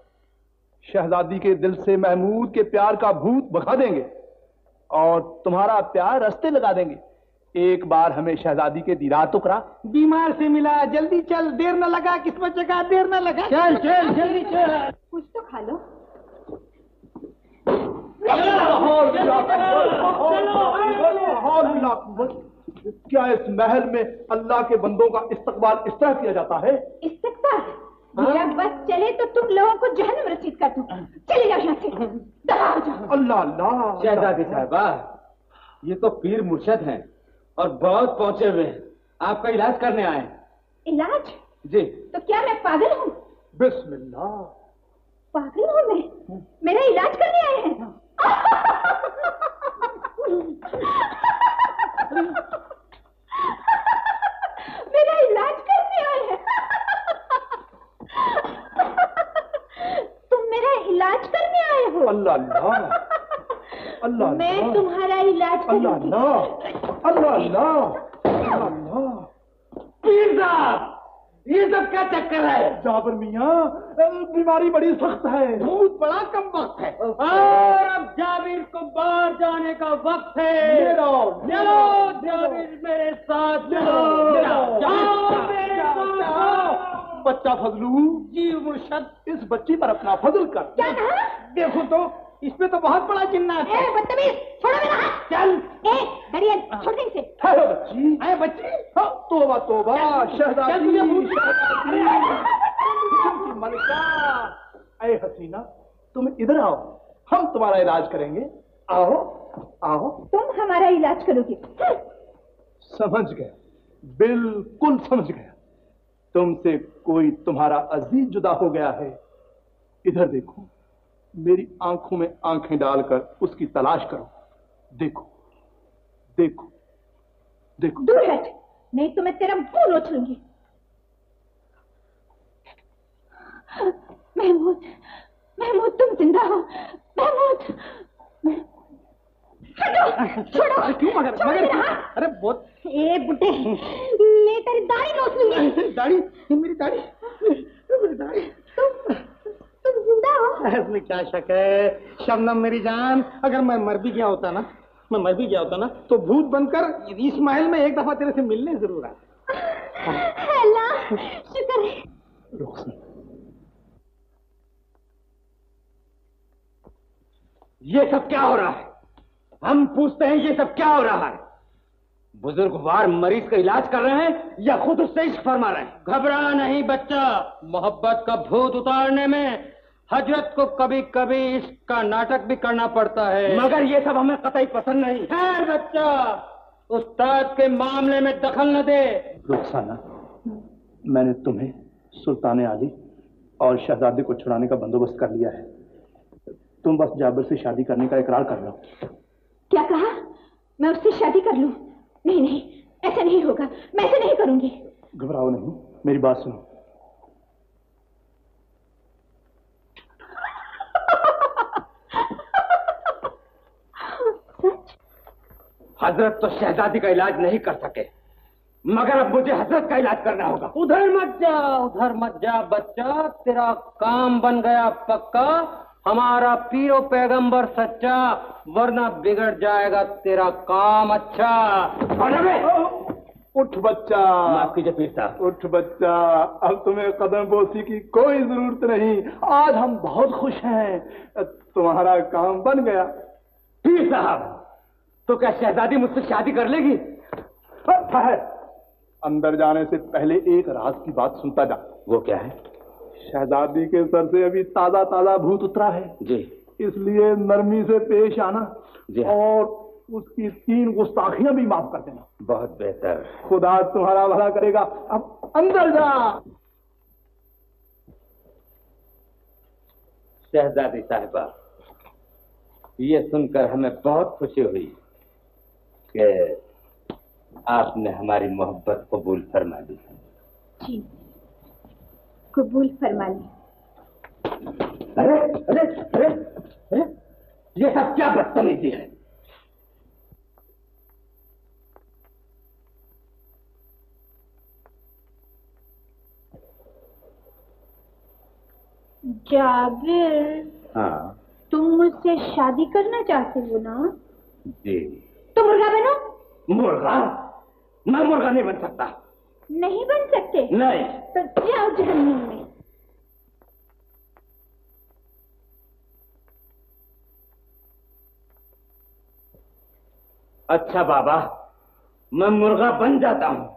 शहजादी के दिल से महमूद के प्यार का भूत भगा देंगे और तुम्हारा प्यार रास्ते लगा देंगे। एक बार हमें शहजादी के दीदार तो करा। बीमार से मिला, जल्दी चल, देर न लगा, किस्मत जगा देर न लगा। चल चल जल्दी चल, कुछ तो खा लो। क्या इस महल में अल्लाह के बंदों का इस्तकबाल इस तरह किया जाता है? इस्तकबाल, मेरा बस चले तो तुम लोगों को जहन्नम रसीद कर दूं। चले जाओ यहाँ से, दहाड़ जाओ। अल्लाह अल्लाह, शहजादी साहबा, ये तो पीर मुर्शद हैं और बहुत पहुंचे हुए हैं, आपका इलाज करने आए। इलाज? जी। तो क्या मैं पागल हूँ? बिस्मिल्लाह, पागल हूँ मैं? हुँ? मेरा इलाज करने आए हैं? मेरा इलाज करने आए हैं? तुम मेरा इलाज करने आए हो? अल्लाह अल्लाह, अल्लाह, मैं तुम्हारा इलाज करूंगी। अल्लाह अल्लाह, अल्लाह अल्लाह। पीर साहब, ये सब क्या चक्कर है? जाबिर मियाँ, बीमारी बड़ी सख्त है, भूत बड़ा कम वक्त है और अब जाबिर को बाहर जाने का वक्त है। चलो चलो जाबिर मेरे साथ, चलो जाओ मेरे साथ। बच्चा फजलू जी मुर्शद, इस बच्ची पर अपना फजल कर। क्या कहा? देखो तो, इसमें तो बहुत बड़ा जिन्ना है। बदतमीज, छोड़ो मेरा हाथ। चल। ए, दरियन, छोड़ दे इसे। हेलो बच्ची, आए बच्ची। तोबा तोबा, शहजादी, शहजादी, मलिका, आए हसीना, तुम इधर आओ, हम तुम्हारा इलाज करेंगे। आओ, आओ। तुम हमारा इलाज करोगी? समझ गया, बिल्कुल समझ गया। तुमसे कोई तुम्हारा अजीज जुदा हो गया है। इधर देखो, मेरी आंखों में आंखें डालकर उसकी तलाश करो। देखो, देखो, देखो। दूर हट, नहीं तो मैं तेरा मुंह नोच लूंगी। महमूद, महमूद तुम जिंदा हो। महमूद, हटो, छोड़ो। क्यों मगर, मगर अरे बहुत। ए बुटे, मैं तेरी दाढ़ी नोच लूंगी। तेरी दाढ़ी, मेरी दाढ़ी, मेरी दाढ़ी। तुम तुम जिंदा हो? इसमें क्या शक है शबनम मेरी जान। अगर मैं मर भी गया होता ना, मैं मर भी गया होता ना, तो भूत बनकर इस महल में एक दफा तेरे से मिलने जरूर आता। अल्लाह शुक्र है। ये सब क्या हो रहा है? हम पूछते हैं ये सब क्या हो रहा है? बुजुर्गवार मरीज का इलाज कर रहे हैं या खुद उससे इश्क फरमा रहे हैं? घबरा नहीं बच्चा, मोहब्बत का भूत उतारने में हजरत को कभी कभी इश्क का नाटक भी करना पड़ता है। मगर ये सब हमें कतई पसंद नहीं है बच्चा। उस्ताद के मामले में दखल न दे। रुखसाना, मैंने तुम्हें, सुल्तान अली और शहजादे को छुड़ाने का बंदोबस्त कर लिया है। तुम बस जाबिर से शादी करने का इकरार कर लो। क्या कहा? मैं उससे शादी कर लूं? नहीं नहीं, ऐसा नहीं होगा, मैं ऐसा नहीं करूंगी। घबराओ नहीं, मेरी बात सुनो। हजरत तो शहजादी का इलाज नहीं कर सके, मगर अब मुझे हजरत का इलाज करना होगा। उधर मत जा, उधर मत जा बच्चा, तेरा काम बन गया पक्का। हमारा पीरो पैगंबर सच्चा, वरना बिगड़ जाएगा तेरा काम। अच्छा उठ बच्चा। माफ कीजिए पीर साहब। उठ बच्चा, अब तुम्हें कदम बोसी की कोई जरूरत नहीं। आज हम बहुत खुश हैं, तुम्हारा काम बन गया। पीर साहब, तो क्या शहजादी मुझसे शादी कर लेगी? ठहर, अंदर जाने से पहले एक राज की बात सुनता जा। वो क्या है? शहजादी के सर से अभी ताजा ताजा भूत उतरा है जी, इसलिए नरमी से पेश आना जी। और उसकी तीन गुस्ताखियां भी माफ कर देना। बहुत बेहतर, खुदा तुम्हारा भला करेगा। अब अंदर जा। शहजादी साहिबा, ये सुनकर हमें बहुत खुशी हुई कि आपने हमारी मोहब्बत कबूल फरमा दी। जी, कबूल फरमा ली। अरे अरे अरे अरे, ये सब क्या बदतमीजी है? जाबिर, हाँ, तुम मुझसे शादी करना चाहते हो ना? जी। तुम मुर्गा बनो। मुर्गा? मैं मुर्गा नहीं बन सकता। नहीं बन सकते? नहीं। तो जाओ जहन्नुम में। अच्छा बाबा, मैं मुर्गा बन जाता हूँ।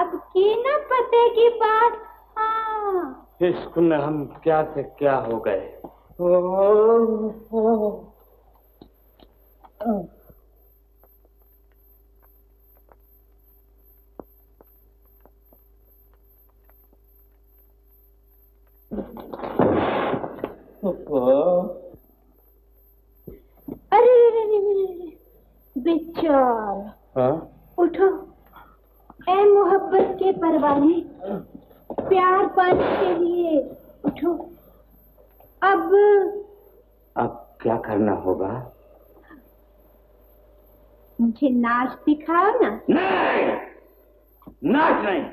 अब की ना पते की बात। हाँ, इश्क में हम क्या से क्या हो गए। ओ, ओ, ओ। अरे बेचारा, उठो ए मोहब्बत के परवाने, प्यार पाने के लिए उठो। अब अब क्या करना होगा? मुझे नाच दिखाओ ना। नहीं, नाच नहीं।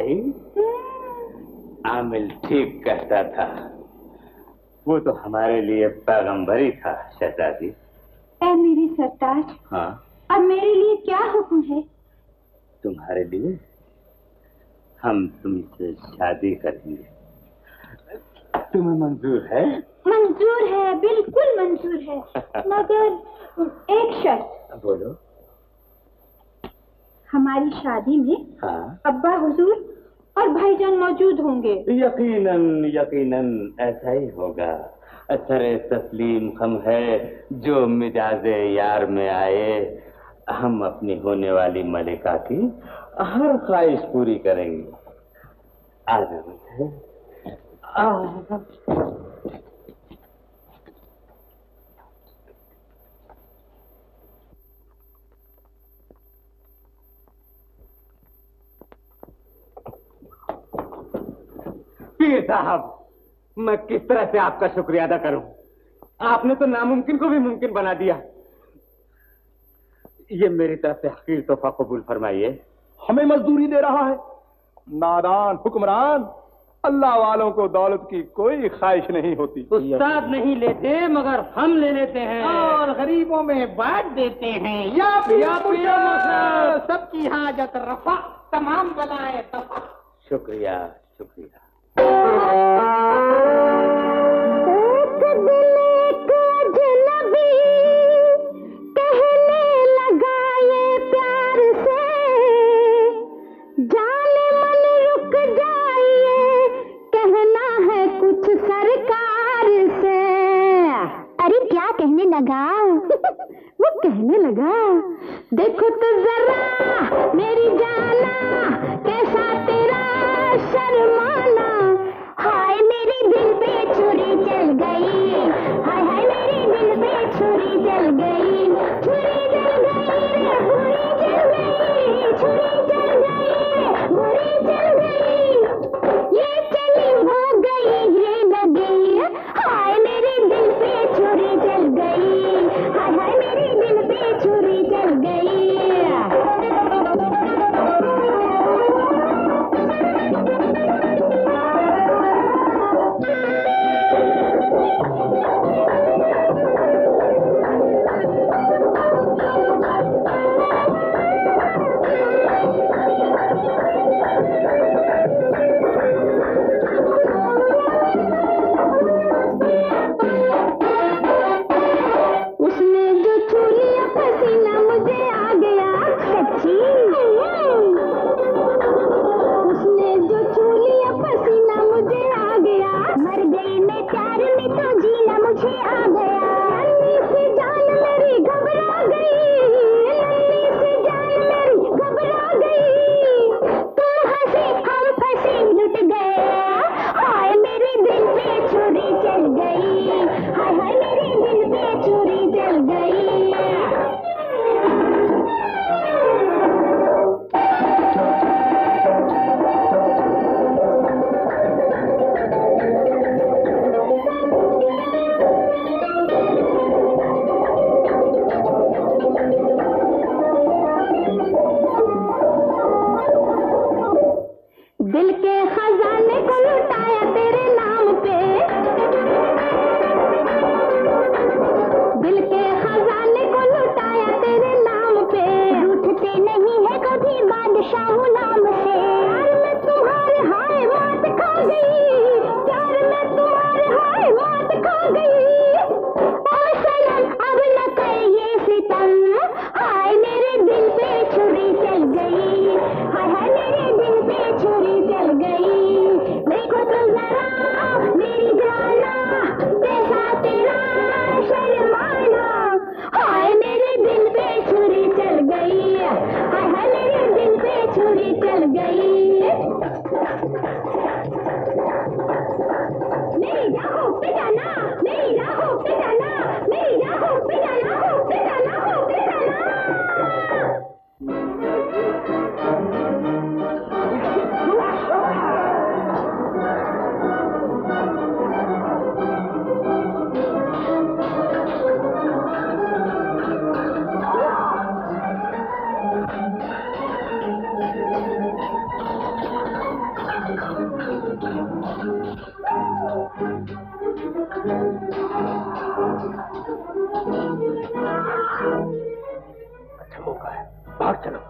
गई। आमिल ठीक कहता था, वो तो हमारे लिए पैगंबर ही था। शहजादी, ऐ मेरे सरताज, हाँ, अब मेरे लिए क्या हुक्म है? तुम्हारे लिए हम तुमसे शादी करेंगे, तुम्हें मंजूर है? मंजूर है, बिल्कुल मंजूर है, मगर एक शर्त। बोलो। हमारी शादी में, हाँ, अब्बा हुजूर और भाईजान मौजूद होंगे। यकीनन यकीनन ऐसा ही होगा। असरे तस्लीम हम है जो मिजाजे यार में आए। हम अपनी होने वाली मलिका की हर ख्वाहिश पूरी करेंगे। आ जाओ। पीर साहब, मैं किस तरह से आपका शुक्रिया अदा करूं? आपने तो नामुमकिन को भी मुमकिन बना दिया। ये मेरी तरफ से हकीर तोहफा कबूल फरमाइए। हमें मजदूरी दे रहा है नादान हुक्मरान। अल्लाह वालों को दौलत की कोई ख्वाहिश नहीं होती। उस्ताद नहीं लेते मगर हम ले लेते हैं और गरीबों में बांट देते हैं। या सबकी हाजत रफा, तमाम बलाए तफा। शुक्रिया शुक्रिया। एक दिल एक अजनबी कहने लगा ये प्यार से, जाने मन रुक जाइए, कहना है कुछ सरकार से। अरे क्या कहने लगा? वो कहने लगा, देखो तो जरा मेरी जाना कैसा तेरा शर्माना। हाय मेरे दिल पे छुरी चल गई, हाय हाय मेरे दिल पे छुरी चल गई, छुरी चल गई रे, छुरी चल गई, छुरी चल गई, छुरी चल गई, ये चली हो गई ये नदी। हाय मेरे दिल पे छुरी चल गई, हाय हाय मेरे दिल पे छुरी चल गई। Oh, अच्छा मौका है, भाग चलो।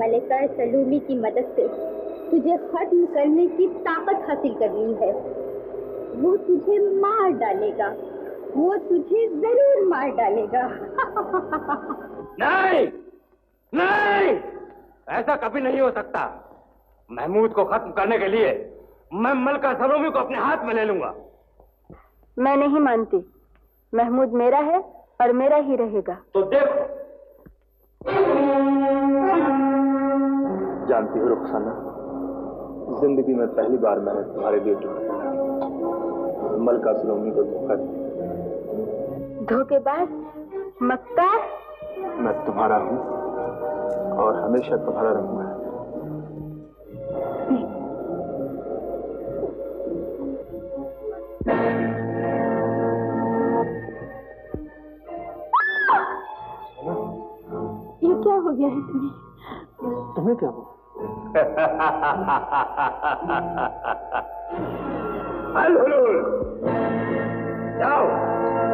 मलिका सलोमी की मदद से तुझे खत्म करने की ताकत हासिल करनी है। वो तुझे मार डालेगा, वो तुझे जरूर मार डालेगा। नहीं, नहीं, ऐसा कभी नहीं हो सकता। महमूद को खत्म करने के लिए मैं मलिका सलोमी को अपने हाथ में ले लूंगा। मैं नहीं मानती, महमूद मेरा है और मेरा ही रहेगा। तो देखो, जानती हो रुखसाना, जिंदगी में पहली बार मैंने तुम्हारे लिए मलिका सलोमी को धोखा दिया। धोखेबाज, मक्कार। मैं तुम्हारा हूँ और हमेशा तुम्हारा रहूंगा। ये क्या हो गया है तुम्हें? तुम्हें क्या हो? अल हुलूल, जाओ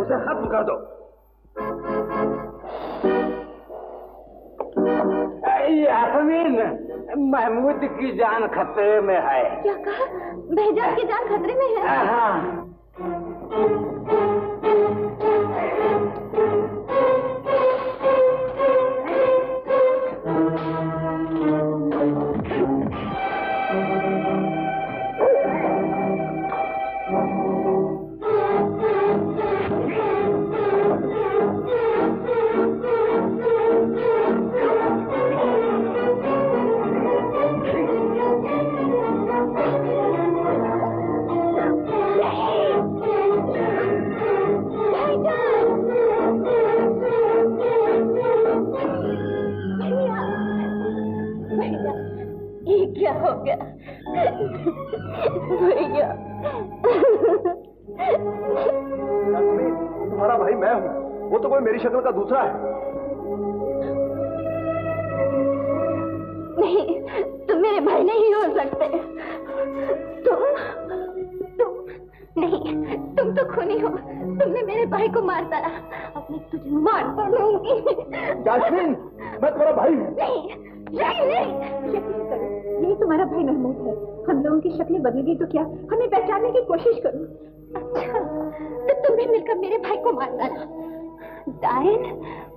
उसे खत्म कर दो। यास्मीन, महमूद की जान खतरे में है। क्या कहा? बहजाद की जान खतरे में है? हाँ। तुम्हारा भाई मैं हूँ, वो तो कोई मेरी शक्ल का दूसरा है। नहीं, तुम मेरे भाई नहीं हो सकते। तुम, तुम नहीं, तुम तो खूनी हो। तुमने मेरे भाई को मार डाला। अब मैं तुझे मार डालूंगी। यास्मीन, मैं तुम्हारा भाई हूँ। नहीं, नहीं, नहीं, यही तुम्हारा भाई महमूद है। हम लोगों की शक्लें बदल गई तो क्या? हमें पहचानने की कोशिश करो। अच्छा, तो तुम्हें मिलकर मेरे भाई को मार डाला। जाहिन,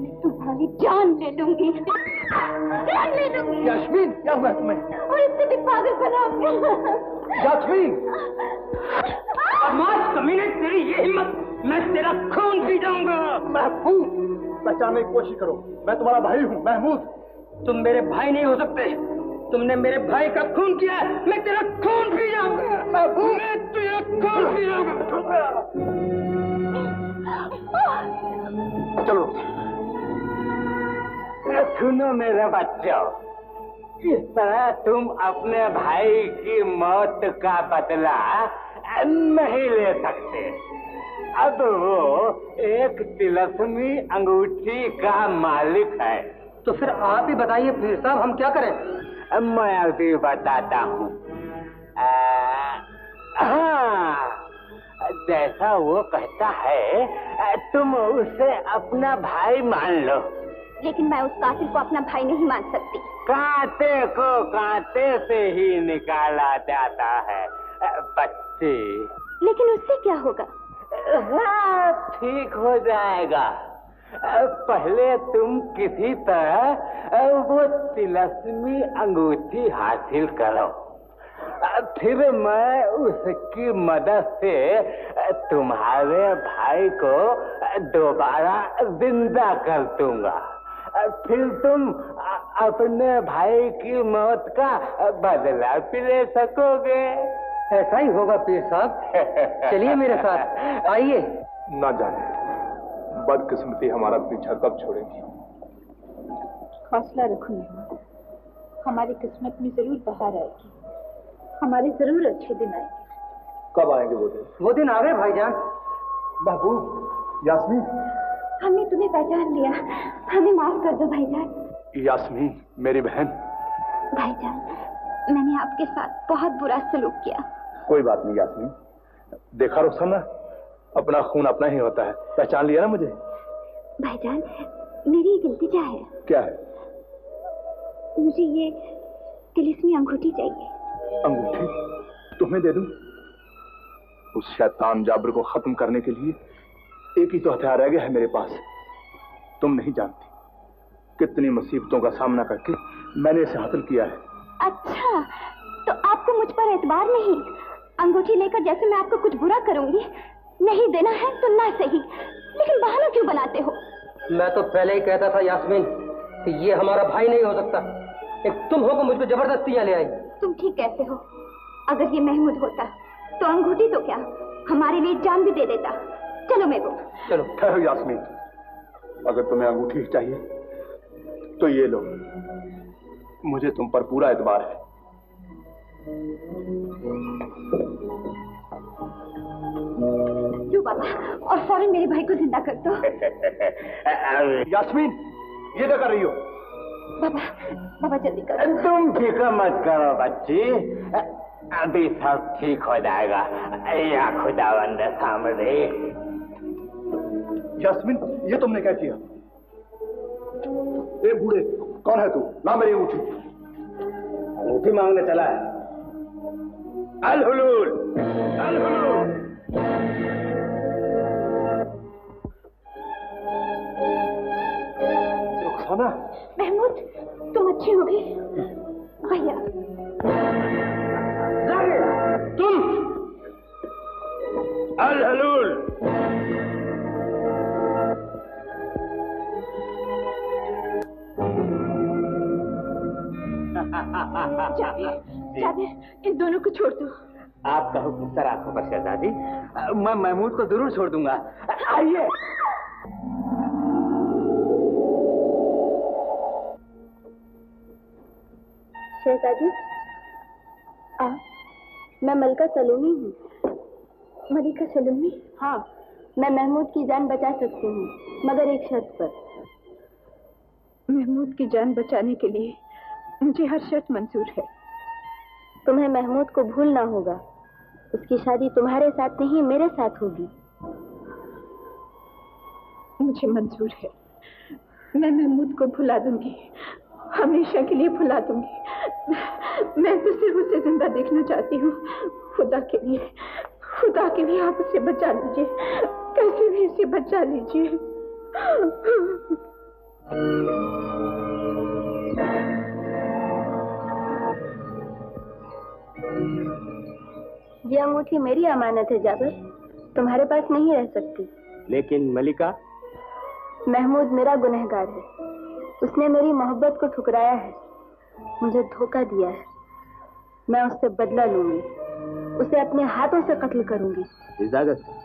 मैं तुम्हारी जान ले लूंगी, जान ले लूंगी। यास्मीन, क्या हुआ तुम्हें? और इससे भी पागल बनाऊंगी। यास्मीन, आज कमीने तेरी ये हिम्मत, मैं तेरा खून पी जाऊंगा। महबूब, बचाने की कोशिश करो, मैं तुम्हारा भाई हूँ। महमूद, तुम मेरे भाई नहीं हो सकते, तुमने मेरे भाई का खून किया, मैं तेरा खून पी जाऊंगा। महबूब, मैं तेरा खून पी जाऊंगा। चलो सुनो मेरे बच्चों, इस तरह तुम अपने भाई की मौत का बदला नहीं ले सकते। अब वो एक तिलस्मी अंगूठी का मालिक है। तो फिर आप ही बताइए पीर साहब, हम क्या करें? मैं अभी बताता हूँ। हाँ, जैसा वो कहता है तुम उसे अपना भाई मान लो। लेकिन मैं उस कातिल को अपना भाई नहीं मान सकती। कांटे को कांटे से ही निकाला जाता है बच्चे। लेकिन उससे क्या होगा? हाँ, ठीक हो जाएगा। पहले तुम किसी तरह वो तिलस्मी अंगूठी हासिल करो, फिर मैं उसकी मदद से तुम्हारे भाई को दोबारा जिंदा कर दूंगा। फिर तुम अपने भाई की मौत का बदला भी ले सकोगे। ऐसा ही होगा पीर साहब, चलिए मेरे साथ आइए। ना जाने बदकिस्मती हमारा पीछा कब छोड़ेगी। हौसला रखो मेहमान, हमारी किस्मत में जरूर बहार आएगी, हमारे जरूर अच्छे दिन आएंगे। कब आएंगे वो दिन? वो दिन आ गए भाईजान। महबूब, यास्मीन, हमने तुम्हें पहचान लिया, हमें माफ कर दो भाईजान। यास्मीन मेरी बहन। भाईजान, मैंने आपके साथ बहुत बुरा सलूक किया। कोई बात नहीं यास्मीन, देखा रुखसाना, अपना खून अपना ही होता है। पहचान लिया ना मुझे? भाईजान, मेरी गलती क्या है? क्या है? मुझे ये तिलिस्मी अंगूठी चाहिए। अंगूठी तुम्हें दे दूं? उस शैतान जाबिर को खत्म करने के लिए एक ही तो हथियार रह गया है मेरे पास। तुम नहीं जानती कितनी मुसीबतों का सामना करके मैंने इसे हासिल किया है। अच्छा, तो आपको मुझ पर एतबार नहीं? अंगूठी लेकर जैसे मैं आपको कुछ बुरा करूंगी। नहीं देना है तो ना सही, लेकिन बहाना क्यों बनाते हो? मैं तो पहले ही कहता था यास्मीन कि ये हमारा भाई नहीं हो सकता। एक तुम हो को मुझको जबरदस्ती यहाँ ले आई। तुम ठीक कहते हो, अगर ये महमूद होता तो अंगूठी तो क्या, हमारे लिए जान भी दे देता। चलो मेरे चलो। ठहरो यास्मीन, अगर तुम्हें अंगूठी चाहिए तो ये लो, मुझे तुम पर पूरा एतबार है। बाबा, और फौरन मेरे भाई को जिंदा कर दो। यास्मीन, ये क्या कर रही हो? बाबा, बाबा जल्दी करो। तुम फिक्र मत करो बच्ची, अभी सब ठीक हो जाएगा। या खुदावंद सामने। यास्मीन, ये तुमने क्या किया? ए बूढ़े, कौन है तू? ना मेरी अंगूठी। अंगूठी मांगने चला है। अल हुलूल, अल हुलूल। महमूद, तुम अच्छी हो गई भैया। तुम अल हुलूल, जाबिर, जाबिर, इन दोनों को छोड़ दो। आपका हुक्म सर, आपको पर शहजादी। मैं महमूद को जरूर छोड़ दूंगा। आइए। शहजादी, आप? मैं मलिका सलोमी हूँ। मलिका सलोमी? हाँ, मैं महमूद की जान बचा सकती हूँ, मगर एक शर्त पर। महमूद की जान बचाने के लिए मुझे हर शर्त मंजूर है। तुम्हें महमूद को भूलना होगा। उसकी शादी तुम्हारे साथ नहीं, मेरे साथ होगी। मुझे मंजूर है, मैं महमूद को भुला दूंगी, हमेशा के लिए भुला दूंगी। मैं तो सिर्फ उसे जिंदा देखना चाहती हूँ। खुदा के लिए, खुदा के लिए आप उसे बचा लीजिए, कैसे भी उसे बचा लीजिए। ये अंगूठी मेरी अमानत है जाबिर, तुम्हारे पास नहीं रह सकती। लेकिन मलिका, महमूद मेरा गुनहगार है, उसने मेरी मोहब्बत को ठुकराया है, मुझे धोखा दिया है। मैं उससे बदला लूंगी, उसे अपने हाथों से कत्ल करूंगी। इजाजत।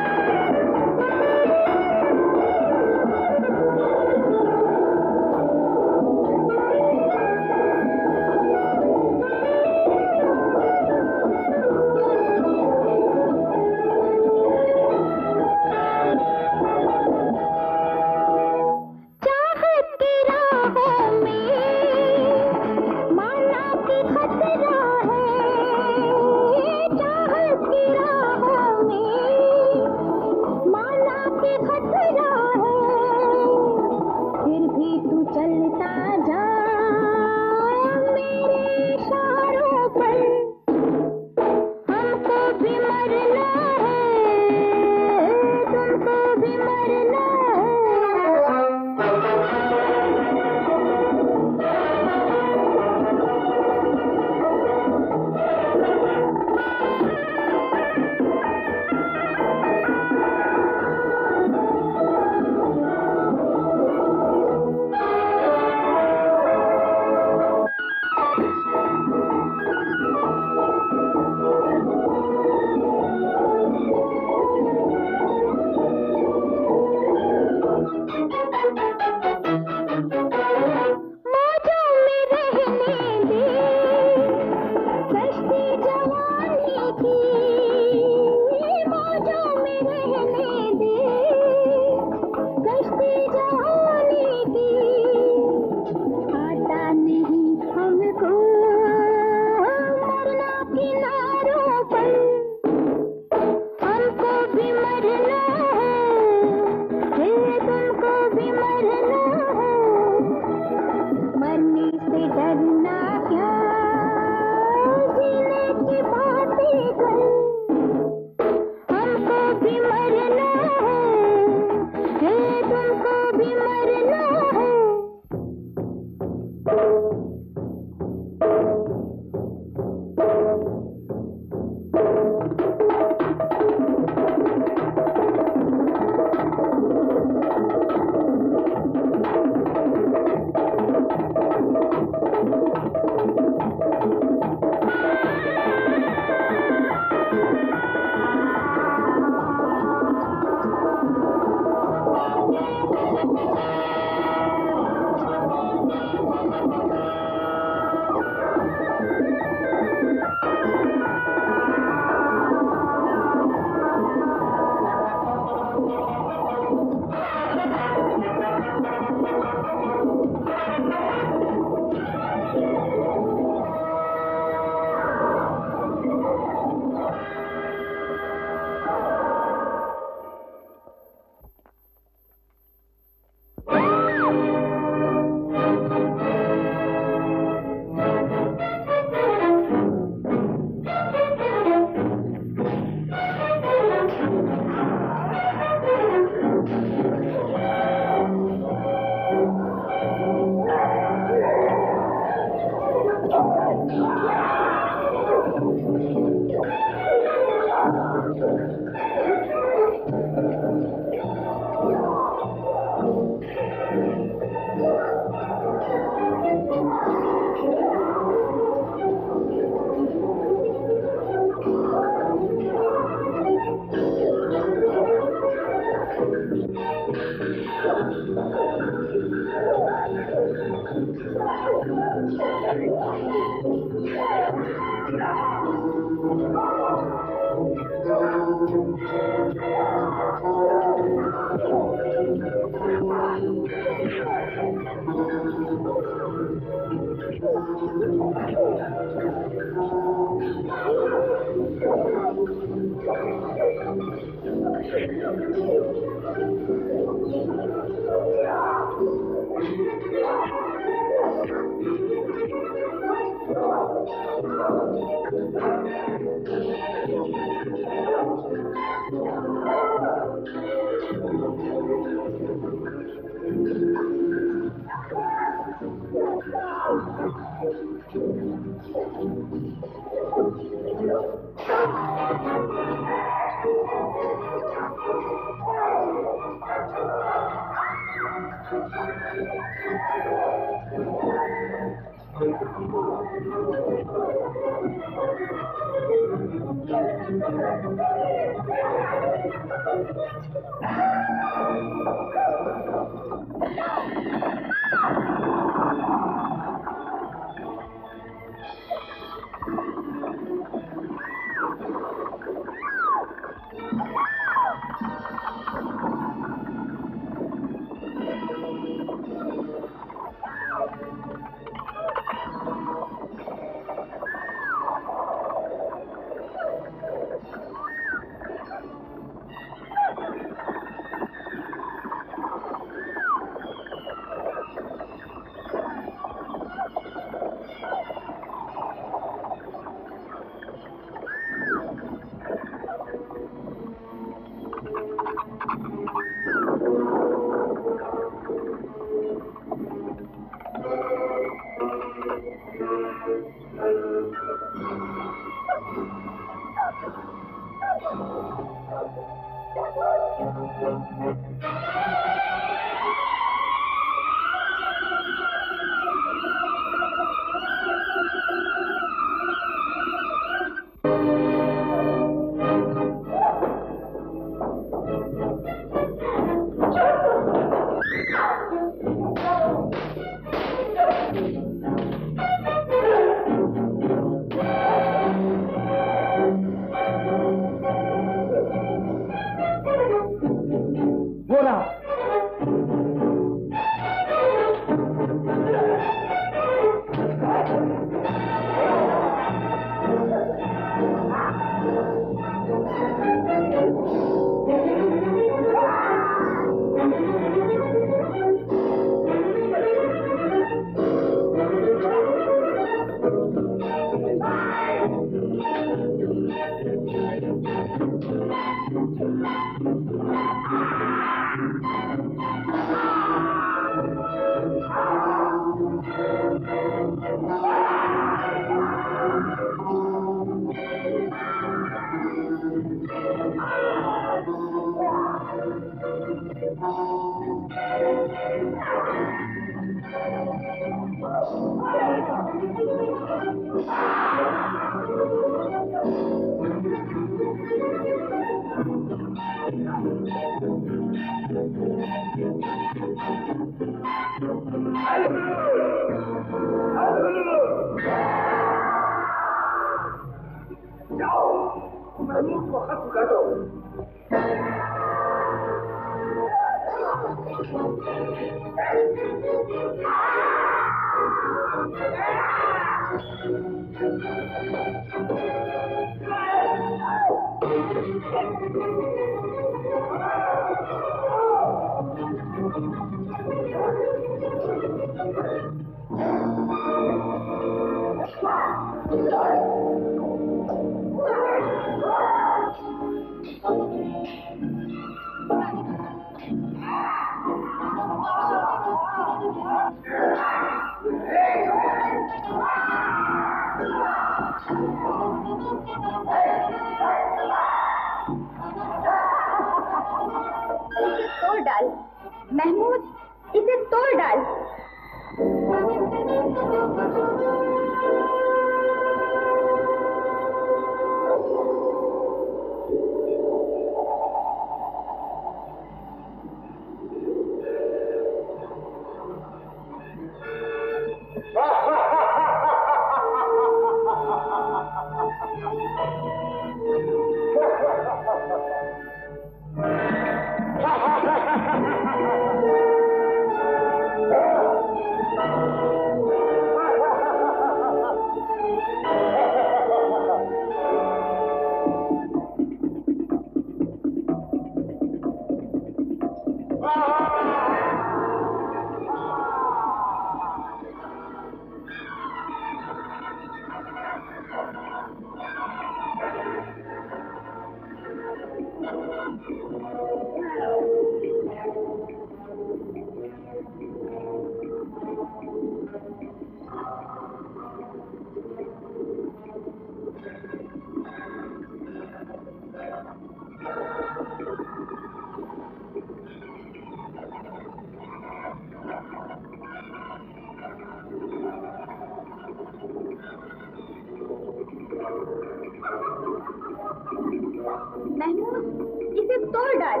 महमूद, इसे तोड़ डाल,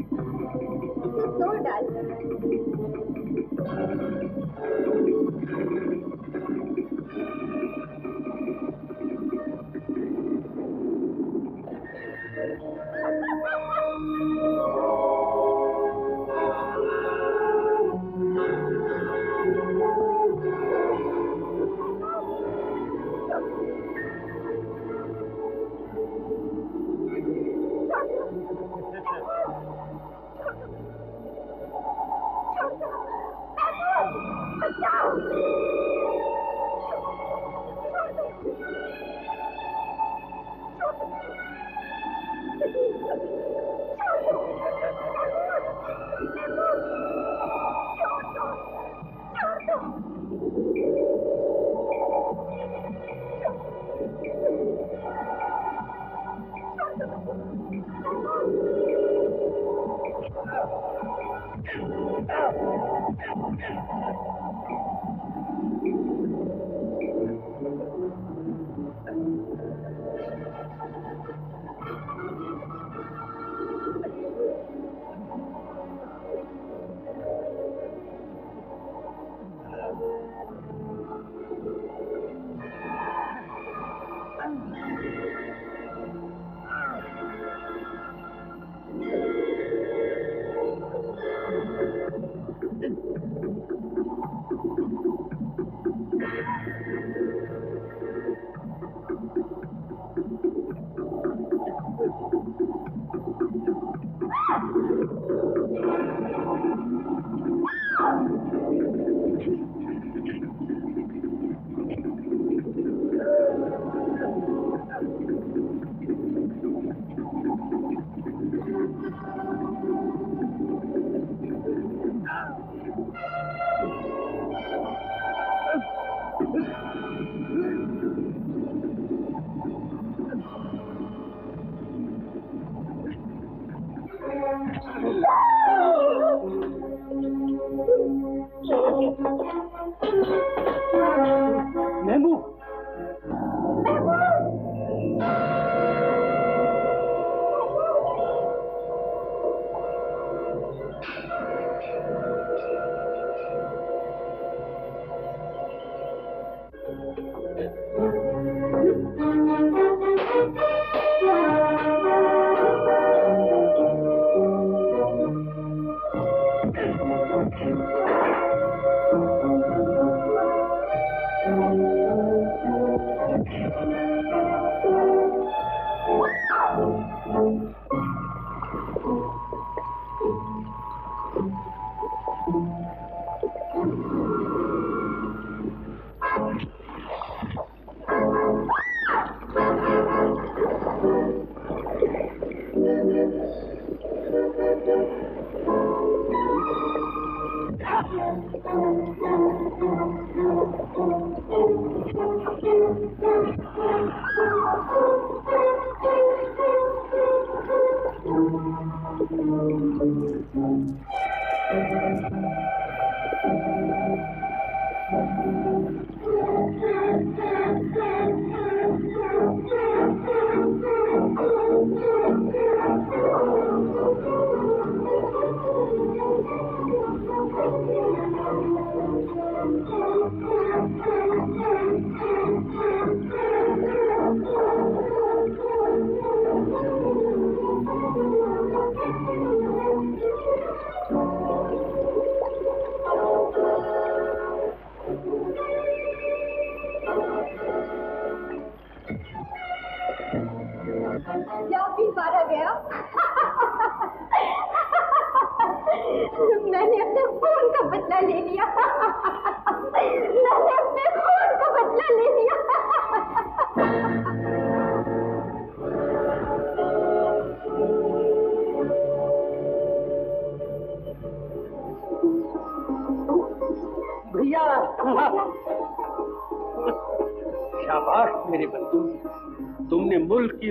इसे तोड़ डाल।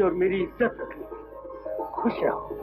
और मेरी इज्जत रखनी, खुश रहो।